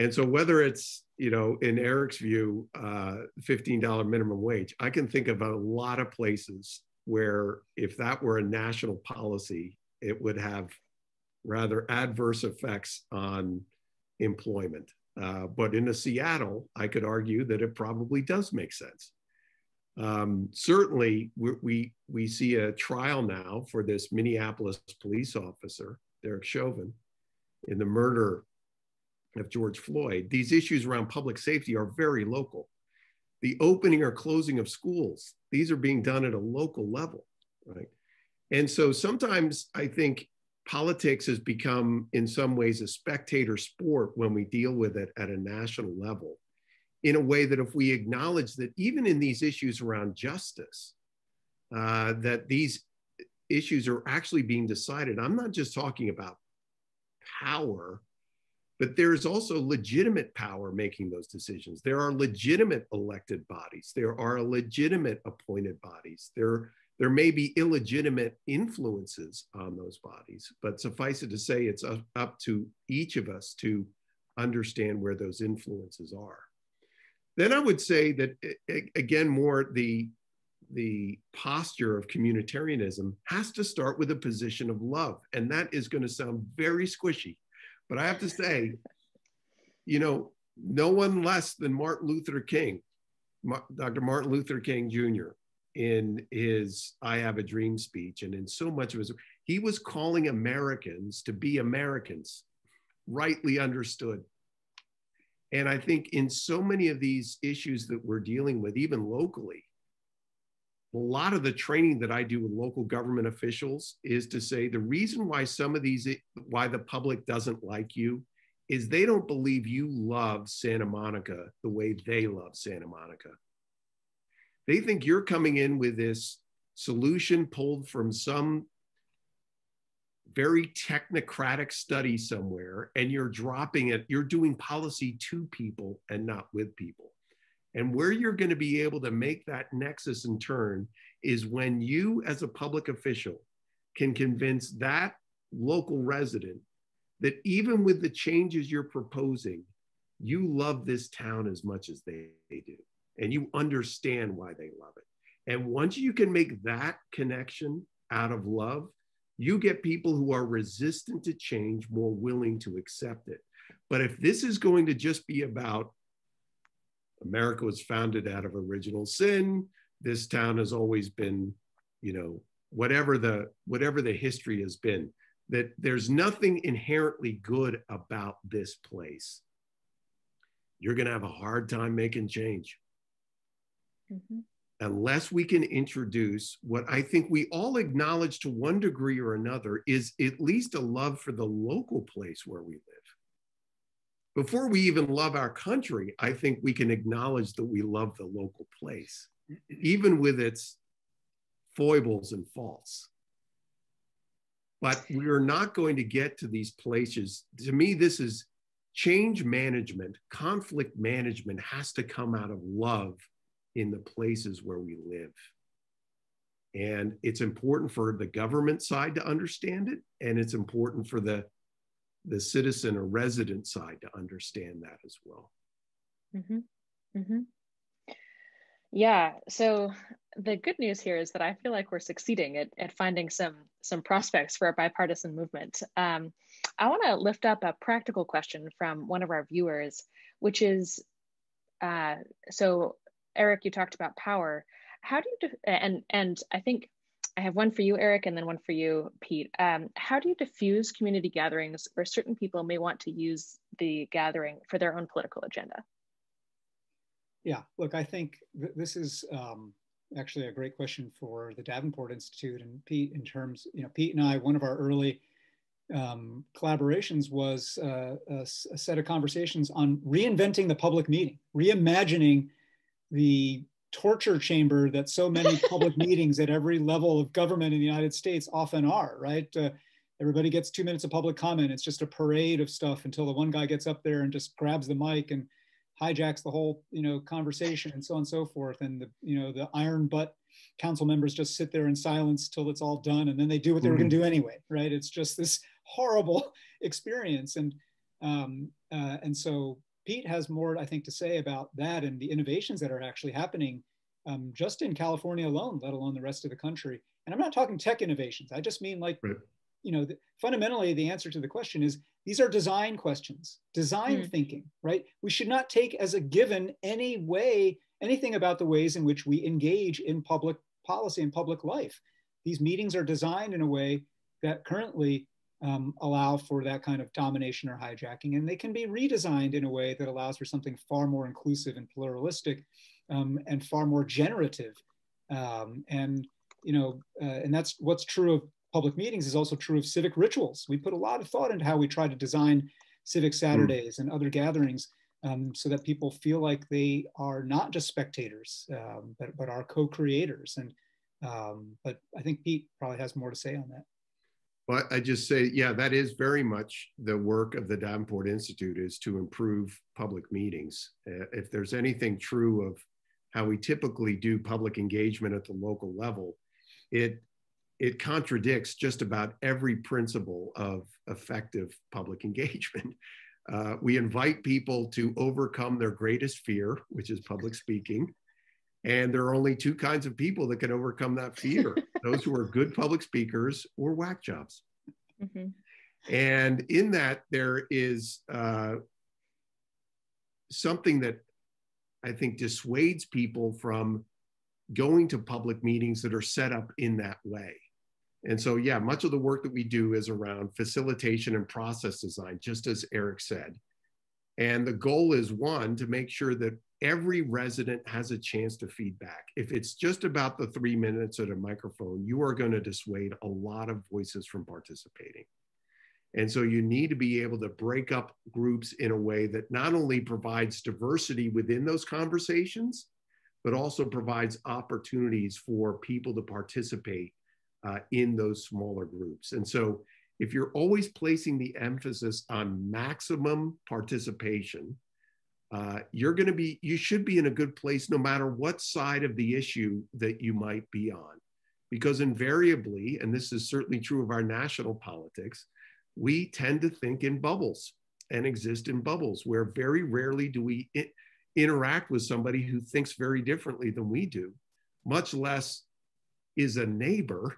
And so whether it's, you know, in Eric's view, $15 minimum wage, I can think of a lot of places where if that were a national policy, it would have rather adverse effects on employment. But in Seattle, I could argue that it probably does make sense. Certainly, we see a trial now for this Minneapolis police officer, Derek Chauvin, in the murder of George Floyd. These issues around public safety are very local. The opening or closing of schools, these are being done at a local level, right? And so sometimes I think politics has become, in some ways, a spectator sport when we deal with it at a national level, in a way that if we acknowledge that even in these issues around justice, that these issues are actually being decided. I'm not just talking about power, but there is also legitimate power making those decisions. There are legitimate elected bodies. There are legitimate appointed bodies. There may be illegitimate influences on those bodies, but suffice it to say, it's up to each of us to understand where those influences are. Then I would say that, again, more the posture of communitarianism has to start with a position of love. And that is going to sound very squishy, but I have to say, you know, no one less than Martin Luther King, Dr. Martin Luther King Jr., in his I Have a Dream speech, and in so much of his, he was calling Americans to be Americans, rightly understood. And I think in so many of these issues that we're dealing with, even locally, a lot of the training that I do with local government officials is to say, the reason why some of these, why the public doesn't like you is they don't believe you love Santa Monica the way they love Santa Monica. They think you're coming in with this solution pulled from some very technocratic study somewhere, and you're dropping it. You're doing policy to people and not with people. And where you're going to be able to make that nexus and turn is when you, as a public official, can convince that local resident that even with the changes you're proposing, you love this town as much as they do, and you understand why they love it. And once you can make that connection out of love, you get people who are resistant to change more willing to accept it. But if this is going to just be about America was founded out of original sin, this town has always been, you know, whatever the history has been, that there's nothing inherently good about this place, you're going to have a hard time making change. Mm-hmm. Unless we can introduce what I think we all acknowledge to one degree or another is at least a love for the local place where we live. Before we even love our country, I think we can acknowledge that we love the local place, even with its foibles and faults. But we're not going to get to these places. To me, this is change management, conflict management has to come out of love in the places where we live. And it's important for the government side to understand it, and it's important for the citizen or resident side to understand that as well. Mm-hmm. Mm-hmm. Yeah, so the good news here is that I feel like we're succeeding at finding some prospects for a bipartisan movement. I want to lift up a practical question from one of our viewers, which is, so Eric, you talked about power. How do you, and I think I have one for you, Eric, and then one for you, Pete. How do you diffuse community gatherings where certain people may want to use the gathering for their own political agenda? Yeah, look, I think this is actually a great question for the Davenport Institute and Pete. In terms, you know, Pete and I, one of our early collaborations was a set of conversations on reinventing the public meeting, reimagining the torture chamber that so many public meetings at every level of government in the United States often are, right? Everybody gets 2 minutes of public comment. It's just a parade of stuff until the one guy gets up there and just grabs the mic and hijacks the whole, you know, conversation and so on and so forth. And the, you know, the iron butt council members just sit there in silence till it's all done. And then they do what they were going to do anyway, right? It's just this horrible experience. And so Pete has more, I think, to say about that and the innovations that are actually happening just in California alone, let alone the rest of the country. And I'm not talking tech innovations. I just mean, like, you know, fundamentally, the answer to the question is, these are design questions, design thinking, right? We should not take as a given any way, anything about the ways in which we engage in public policy and public life. These meetings are designed in a way that currently allow for that kind of domination or hijacking, and they can be redesigned in a way that allows for something far more inclusive and pluralistic, and far more generative. And you know, and that's what's true of public meetings is also true of civic rituals. We put a lot of thought into how we try to design Civic Saturdays and other gatherings so that people feel like they are not just spectators, but are co-creators. And but I think Pete probably has more to say on that. Well, I just say, yeah, that is very much the work of the Davenport Institute, is to improve public meetings. If there's anything true of how we typically do public engagement at the local level, it contradicts just about every principle of effective public engagement. We invite people to overcome their greatest fear, which is public speaking. And there are only two kinds of people that can overcome that fear, those who are good public speakers or whack jobs. And in that, there is something that I think dissuades people from going to public meetings that are set up in that way. And so, yeah, much of the work that we do is around facilitation and process design, just as Eric said. And the goal is, one, to make sure that every resident has a chance to feedback. If it's just about the 3 minutes at a microphone, you are going to dissuade a lot of voices from participating. And so you need to be able to break up groups in a way that not only provides diversity within those conversations, but also provides opportunities for people to participate in those smaller groups. And so if you're always placing the emphasis on maximum participation, you should be in a good place no matter what side of the issue that you might be on. Because invariably, and this is certainly true of our national politics, we tend to think in bubbles and exist in bubbles where very rarely do we interact with somebody who thinks very differently than we do, much less is a neighbor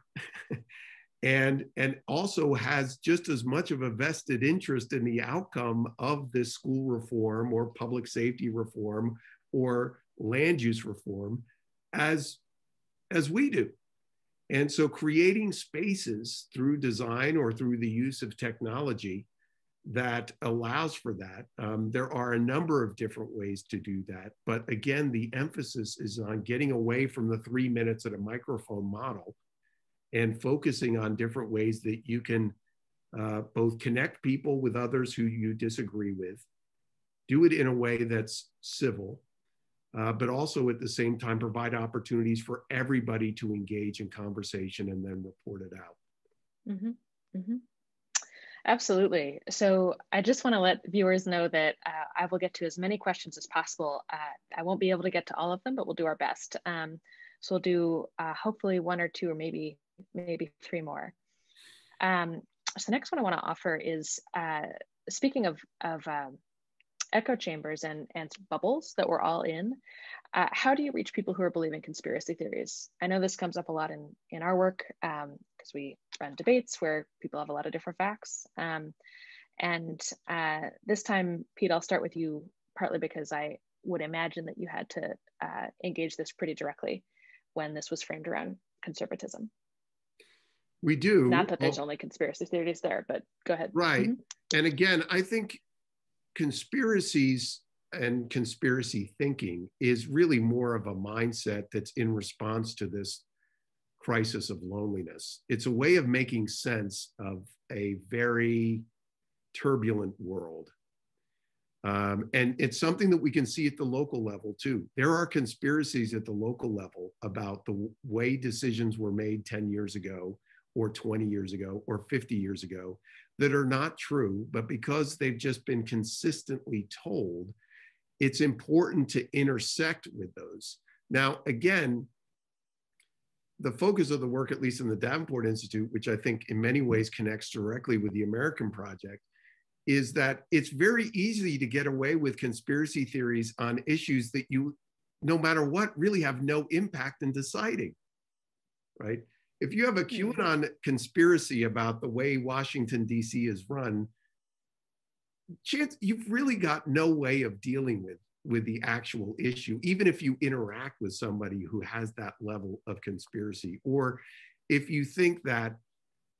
and also has just as much of a vested interest in the outcome of this school reform or public safety reform or land use reform as we do. And so creating spaces through design or through the use of technology that allows for that. There are a number of different ways to do that. But again, the emphasis is on getting away from the 3 minutes at a microphone model and focusing on different ways that you can both connect people with others who you disagree with, do it in a way that's civil, but also at the same time provide opportunities for everybody to engage in conversation and then report it out. Mm-hmm. Mm-hmm. Absolutely. So I just want to let viewers know that I will get to as many questions as possible. I won't be able to get to all of them, but we'll do our best. So we'll do hopefully one or two or maybe three more. So the next one I want to offer is, speaking of echo chambers and bubbles that we're all in, how do you reach people who are believing conspiracy theories? I know this comes up a lot in our work because we run debates where people have a lot of different facts. And this time, Pete, I'll start with you, partly because I would imagine that you had to engage this pretty directly when this was framed around conservatism. We do. Not that there's only conspiracy theories there, but go ahead. Right. Mm-hmm. And again, I think conspiracies and conspiracy thinking is really more of a mindset that's in response to this crisis of loneliness. It's a way of making sense of a very turbulent world. And it's something that we can see at the local level too. There are conspiracies at the local level about the way decisions were made 10 years ago or 20 years ago or 50 years ago that are not true, but because they've just been consistently told, it's important to intersect with those. Now, again, the focus of the work, at least in the Davenport Institute, which I think in many ways connects directly with the American Project, is that it's very easy to get away with conspiracy theories on issues that you, no matter what, really have no impact in deciding, right? If you have a QAnon conspiracy about the way Washington, D.C. is run, you've really got no way of dealing with the actual issue, even if you interact with somebody who has that level of conspiracy. Or if you think that,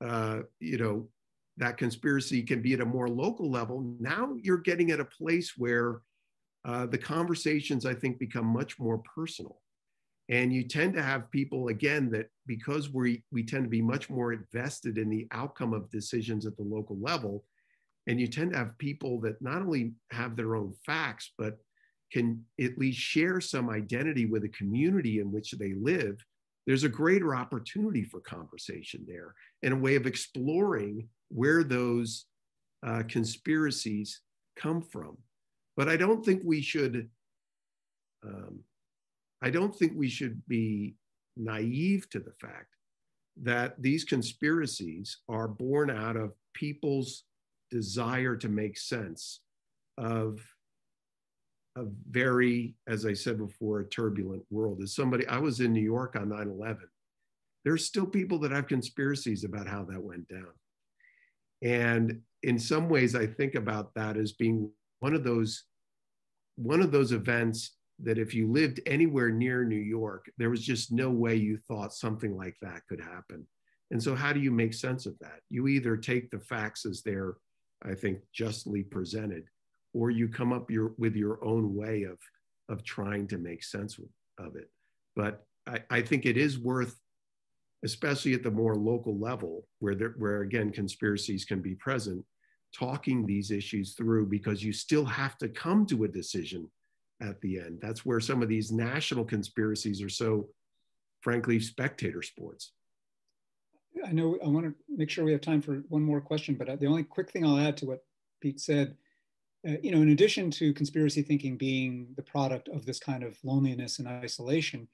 that conspiracy can be at a more local level, now you're getting at a place where the conversations, I think, become much more personal. And you tend to have people, again, that because we tend to be much more invested in the outcome of decisions at the local level, and you tend to have people that not only have their own facts, but can at least share some identity with a community in which they live, there's a greater opportunity for conversation there and a way of exploring where those conspiracies come from. But I don't think we should... I don't think we should be naive to the fact that these conspiracies are born out of people's desire to make sense of a very, as I said before, a turbulent world. As somebody, I was in New York on 9/11. There's still people that have conspiracies about how that went down. And in some ways, I think about that as being one of those events that if you lived anywhere near New York, there was just no way you thought something like that could happen. And so how do you make sense of that? You either take the facts as they're, I think, justly presented, or you come up with your own way of trying to make sense of it. But I think it is worth, especially at the more local level, where again, conspiracies can be present, talking these issues through, because you still have to come to a decision at the end. That's where some of these national conspiracies are so, frankly, spectator sports. I know I want to make sure we have time for one more question, but the only quick thing I'll add to what Pete said, in addition to conspiracy thinking being the product of this kind of loneliness and isolation,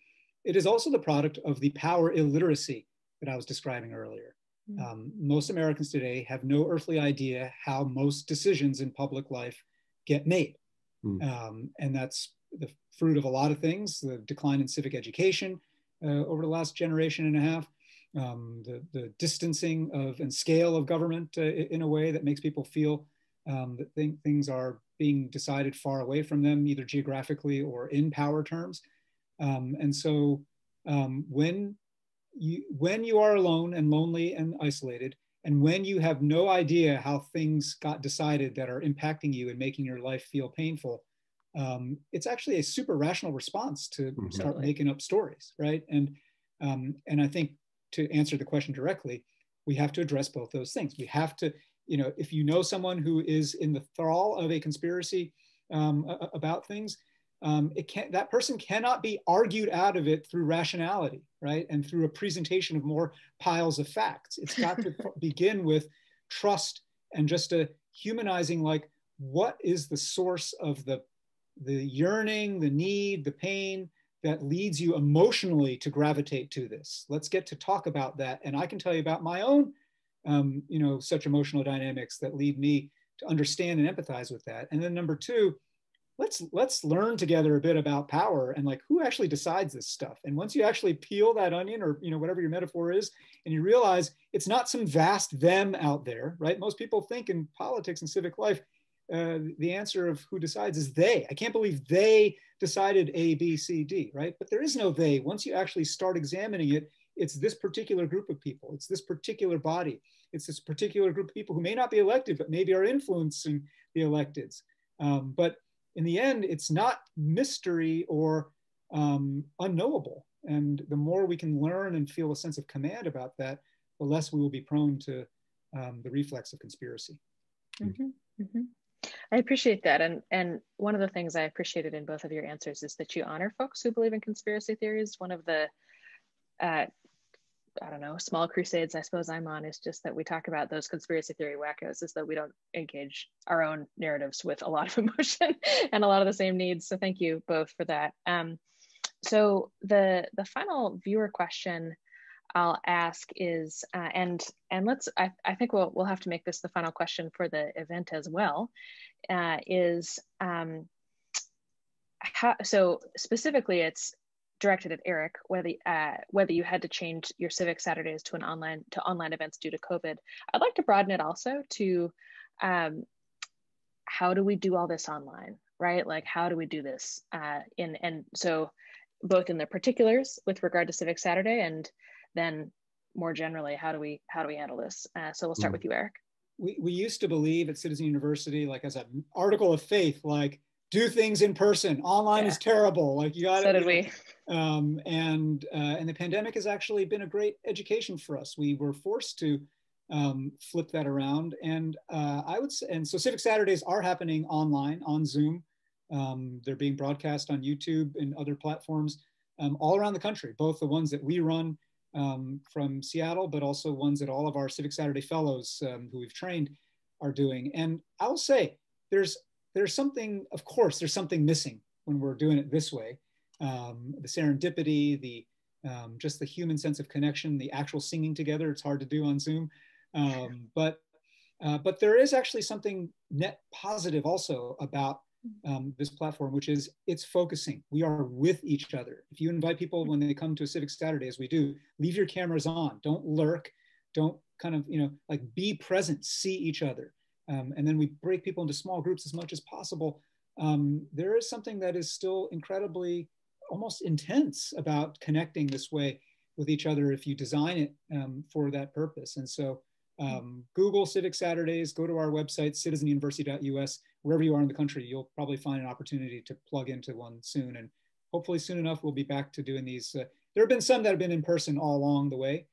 it is also the product of the power illiteracy that I was describing earlier. Most Americans today have no earthly idea how most decisions in public life get made. And that's the fruit of a lot of things, the decline in civic education over the last generation and a half, the distancing of and scale of government in a way that makes people feel that things are being decided far away from them, either geographically or in power terms. And so when you are alone and lonely and isolated, and when you have no idea how things got decided that are impacting you and making your life feel painful, it's actually a super rational response to start making up stories, right? And I think to answer the question directly, we have to address both those things. We have to, you know, if you know someone who is in the thrall of a conspiracy about things, that person cannot be argued out of it through rationality, right? And through a presentation of more piles of facts. It's got to begin with trust and just a humanizing, like, what is the source of the yearning, the need, the pain that leads you emotionally to gravitate to this? Let's get to talk about that. And I can tell you about my own, you know, such emotional dynamics that lead me to understand and empathize with that. And then number two, let's learn together a bit about power and like who actually decides this stuff. And once you actually peel that onion or, you know, whatever your metaphor is, and you realize it's not some vast them out there, right? Most people think in politics and civic life, the answer of who decides is they. I can't believe they decided A, B, C, D, right? But there is no they. Once you actually start examining it, it's this particular group of people. It's this particular body. It's this particular group of people who may not be elected, but maybe are influencing the electeds. But in the end, it's not mystery or unknowable. And the more we can learn and feel a sense of command about that, the less we will be prone to the reflex of conspiracy. I appreciate that. And one of the things I appreciated in both of your answers is that you honor folks who believe in conspiracy theories. One of the, I don't know, small crusades I suppose I'm on is just that we talk about those conspiracy theory wackos is that we don't engage our own narratives with a lot of emotion and a lot of the same needs. So thank you both for that. So the final viewer question I'll ask is, and let's, I think we'll have to make this the final question for the event as well, is how, so specifically it's directed at Eric, whether you had to change your Civic Saturdays to online events due to COVID. I'd like to broaden it also to how do we do all this online, right? Like how do we do this? And so both in the particulars with regard to Civic Saturday and then more generally, how do we handle this? So we'll start with you, Eric. We used to believe at Citizen University, like as an article of faith, like do things in person. Online is terrible. Like you got it. So did we. And the pandemic has actually been a great education for us. We were forced to flip that around, and I would say, and so Civic Saturdays are happening online on Zoom. They're being broadcast on YouTube and other platforms all around the country. Both the ones that we run from Seattle, but also ones that all of our Civic Saturday fellows who we've trained are doing. And I'll say there's something, of course, there's something missing when we're doing it this way. The serendipity, just the human sense of connection, the actual singing together, it's hard to do on Zoom. But there is actually something net positive also about this platform, which is it's focusing. We are with each other. If you invite people when they come to a Civic Saturday, as we do, leave your cameras on, don't lurk, don't kind of, you know, like be present, see each other. And then we break people into small groups as much as possible. There is something that is still incredibly almost intense about connecting this way with each other if you design it for that purpose. And so Google Civic Saturdays, go to our website, citizenuniversity.us, wherever you are in the country, you'll probably find an opportunity to plug into one soon. And hopefully soon enough, we'll be back to doing these. There have been some that have been in person all along the way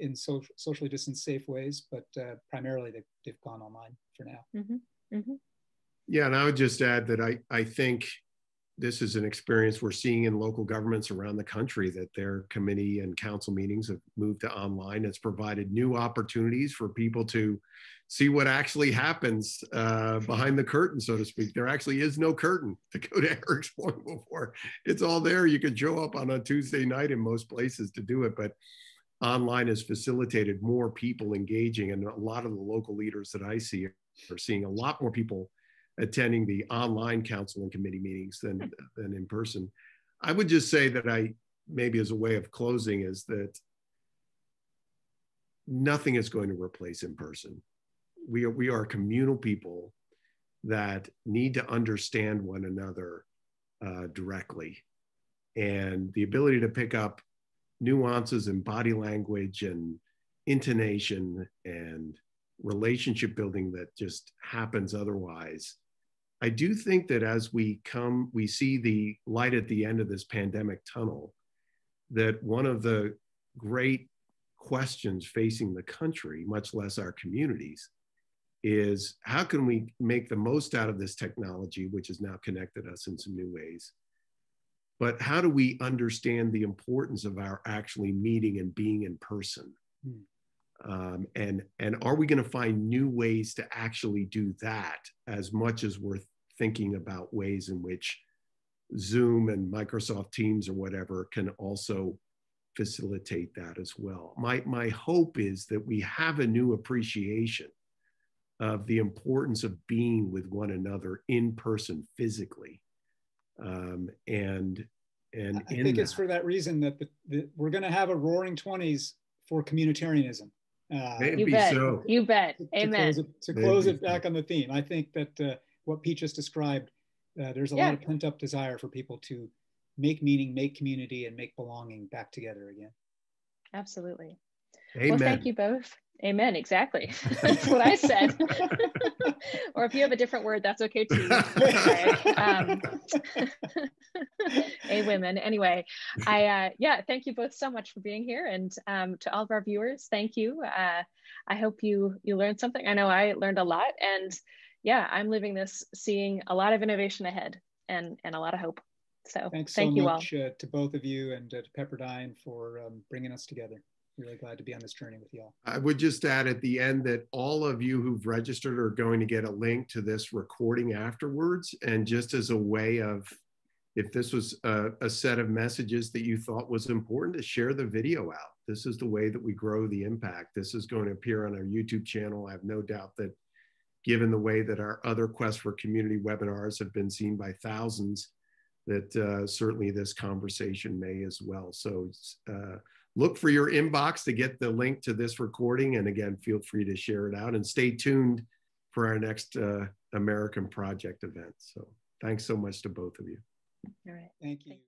in socially distanced, safe ways, but primarily they've gone online for now. Yeah, and I would just add that I think this is an experience we're seeing in local governments around the country, that their committee and council meetings have moved to online. It's provided new opportunities for people to see what actually happens behind the curtain, so to speak. There actually is no curtain, to go to Eric's point before. It's all there. You could show up on a Tuesday night in most places to do it. But online has facilitated more people engaging, and a lot of the local leaders that I see are seeing a lot more people attending the online council and committee meetings than in person. I would just say that I, maybe as a way of closing, is that nothing is going to replace in person. We are communal people that need to understand one another directly. And the ability to pick up nuances in body language and intonation and relationship building that just happens otherwise. I do think that as we see the light at the end of this pandemic tunnel, that one of the great questions facing the country, much less our communities, is how can we make the most out of this technology, which has now connected us in some new ways, but how do we understand the importance of our actually meeting and being in person? And are we going to find new ways to actually do that as much as we're thinking about ways in which Zoom and Microsoft Teams or whatever can also facilitate that as well? My hope is that we have a new appreciation of the importance of being with one another in person physically. And I think it's for that reason that we're going to have a roaring 20s for communitarianism. You bet. So. You bet. Amen. To close it back on the theme, I think that what Pete just described, there's a lot of pent-up desire for people to make meaning, make community, and make belonging back together again. Absolutely. Amen. Well, thank you both. Amen. Exactly. That's what I said. Or if you have a different word, that's okay too. Women. Anyway, thank you both so much for being here, and to all of our viewers, thank you. I hope you learned something. I know I learned a lot, and yeah, I'm living this, seeing a lot of innovation ahead and a lot of hope. So thank you so much to both of you, and to Pepperdine for bringing us together. Really glad to be on this journey with y'all. I would just add at the end that all of you who've registered are going to get a link to this recording afterwards. And just as a way of, if this was a set of messages that you thought was important, to share the video out. This is the way that we grow the impact. This is going to appear on our YouTube channel. I have no doubt that given the way that our other Quest for Community webinars have been seen by thousands, that certainly this conversation may as well. So look for your inbox to get the link to this recording. And again, feel free to share it out, and stay tuned for our next American Project event. So thanks so much to both of you. All right. Thank you.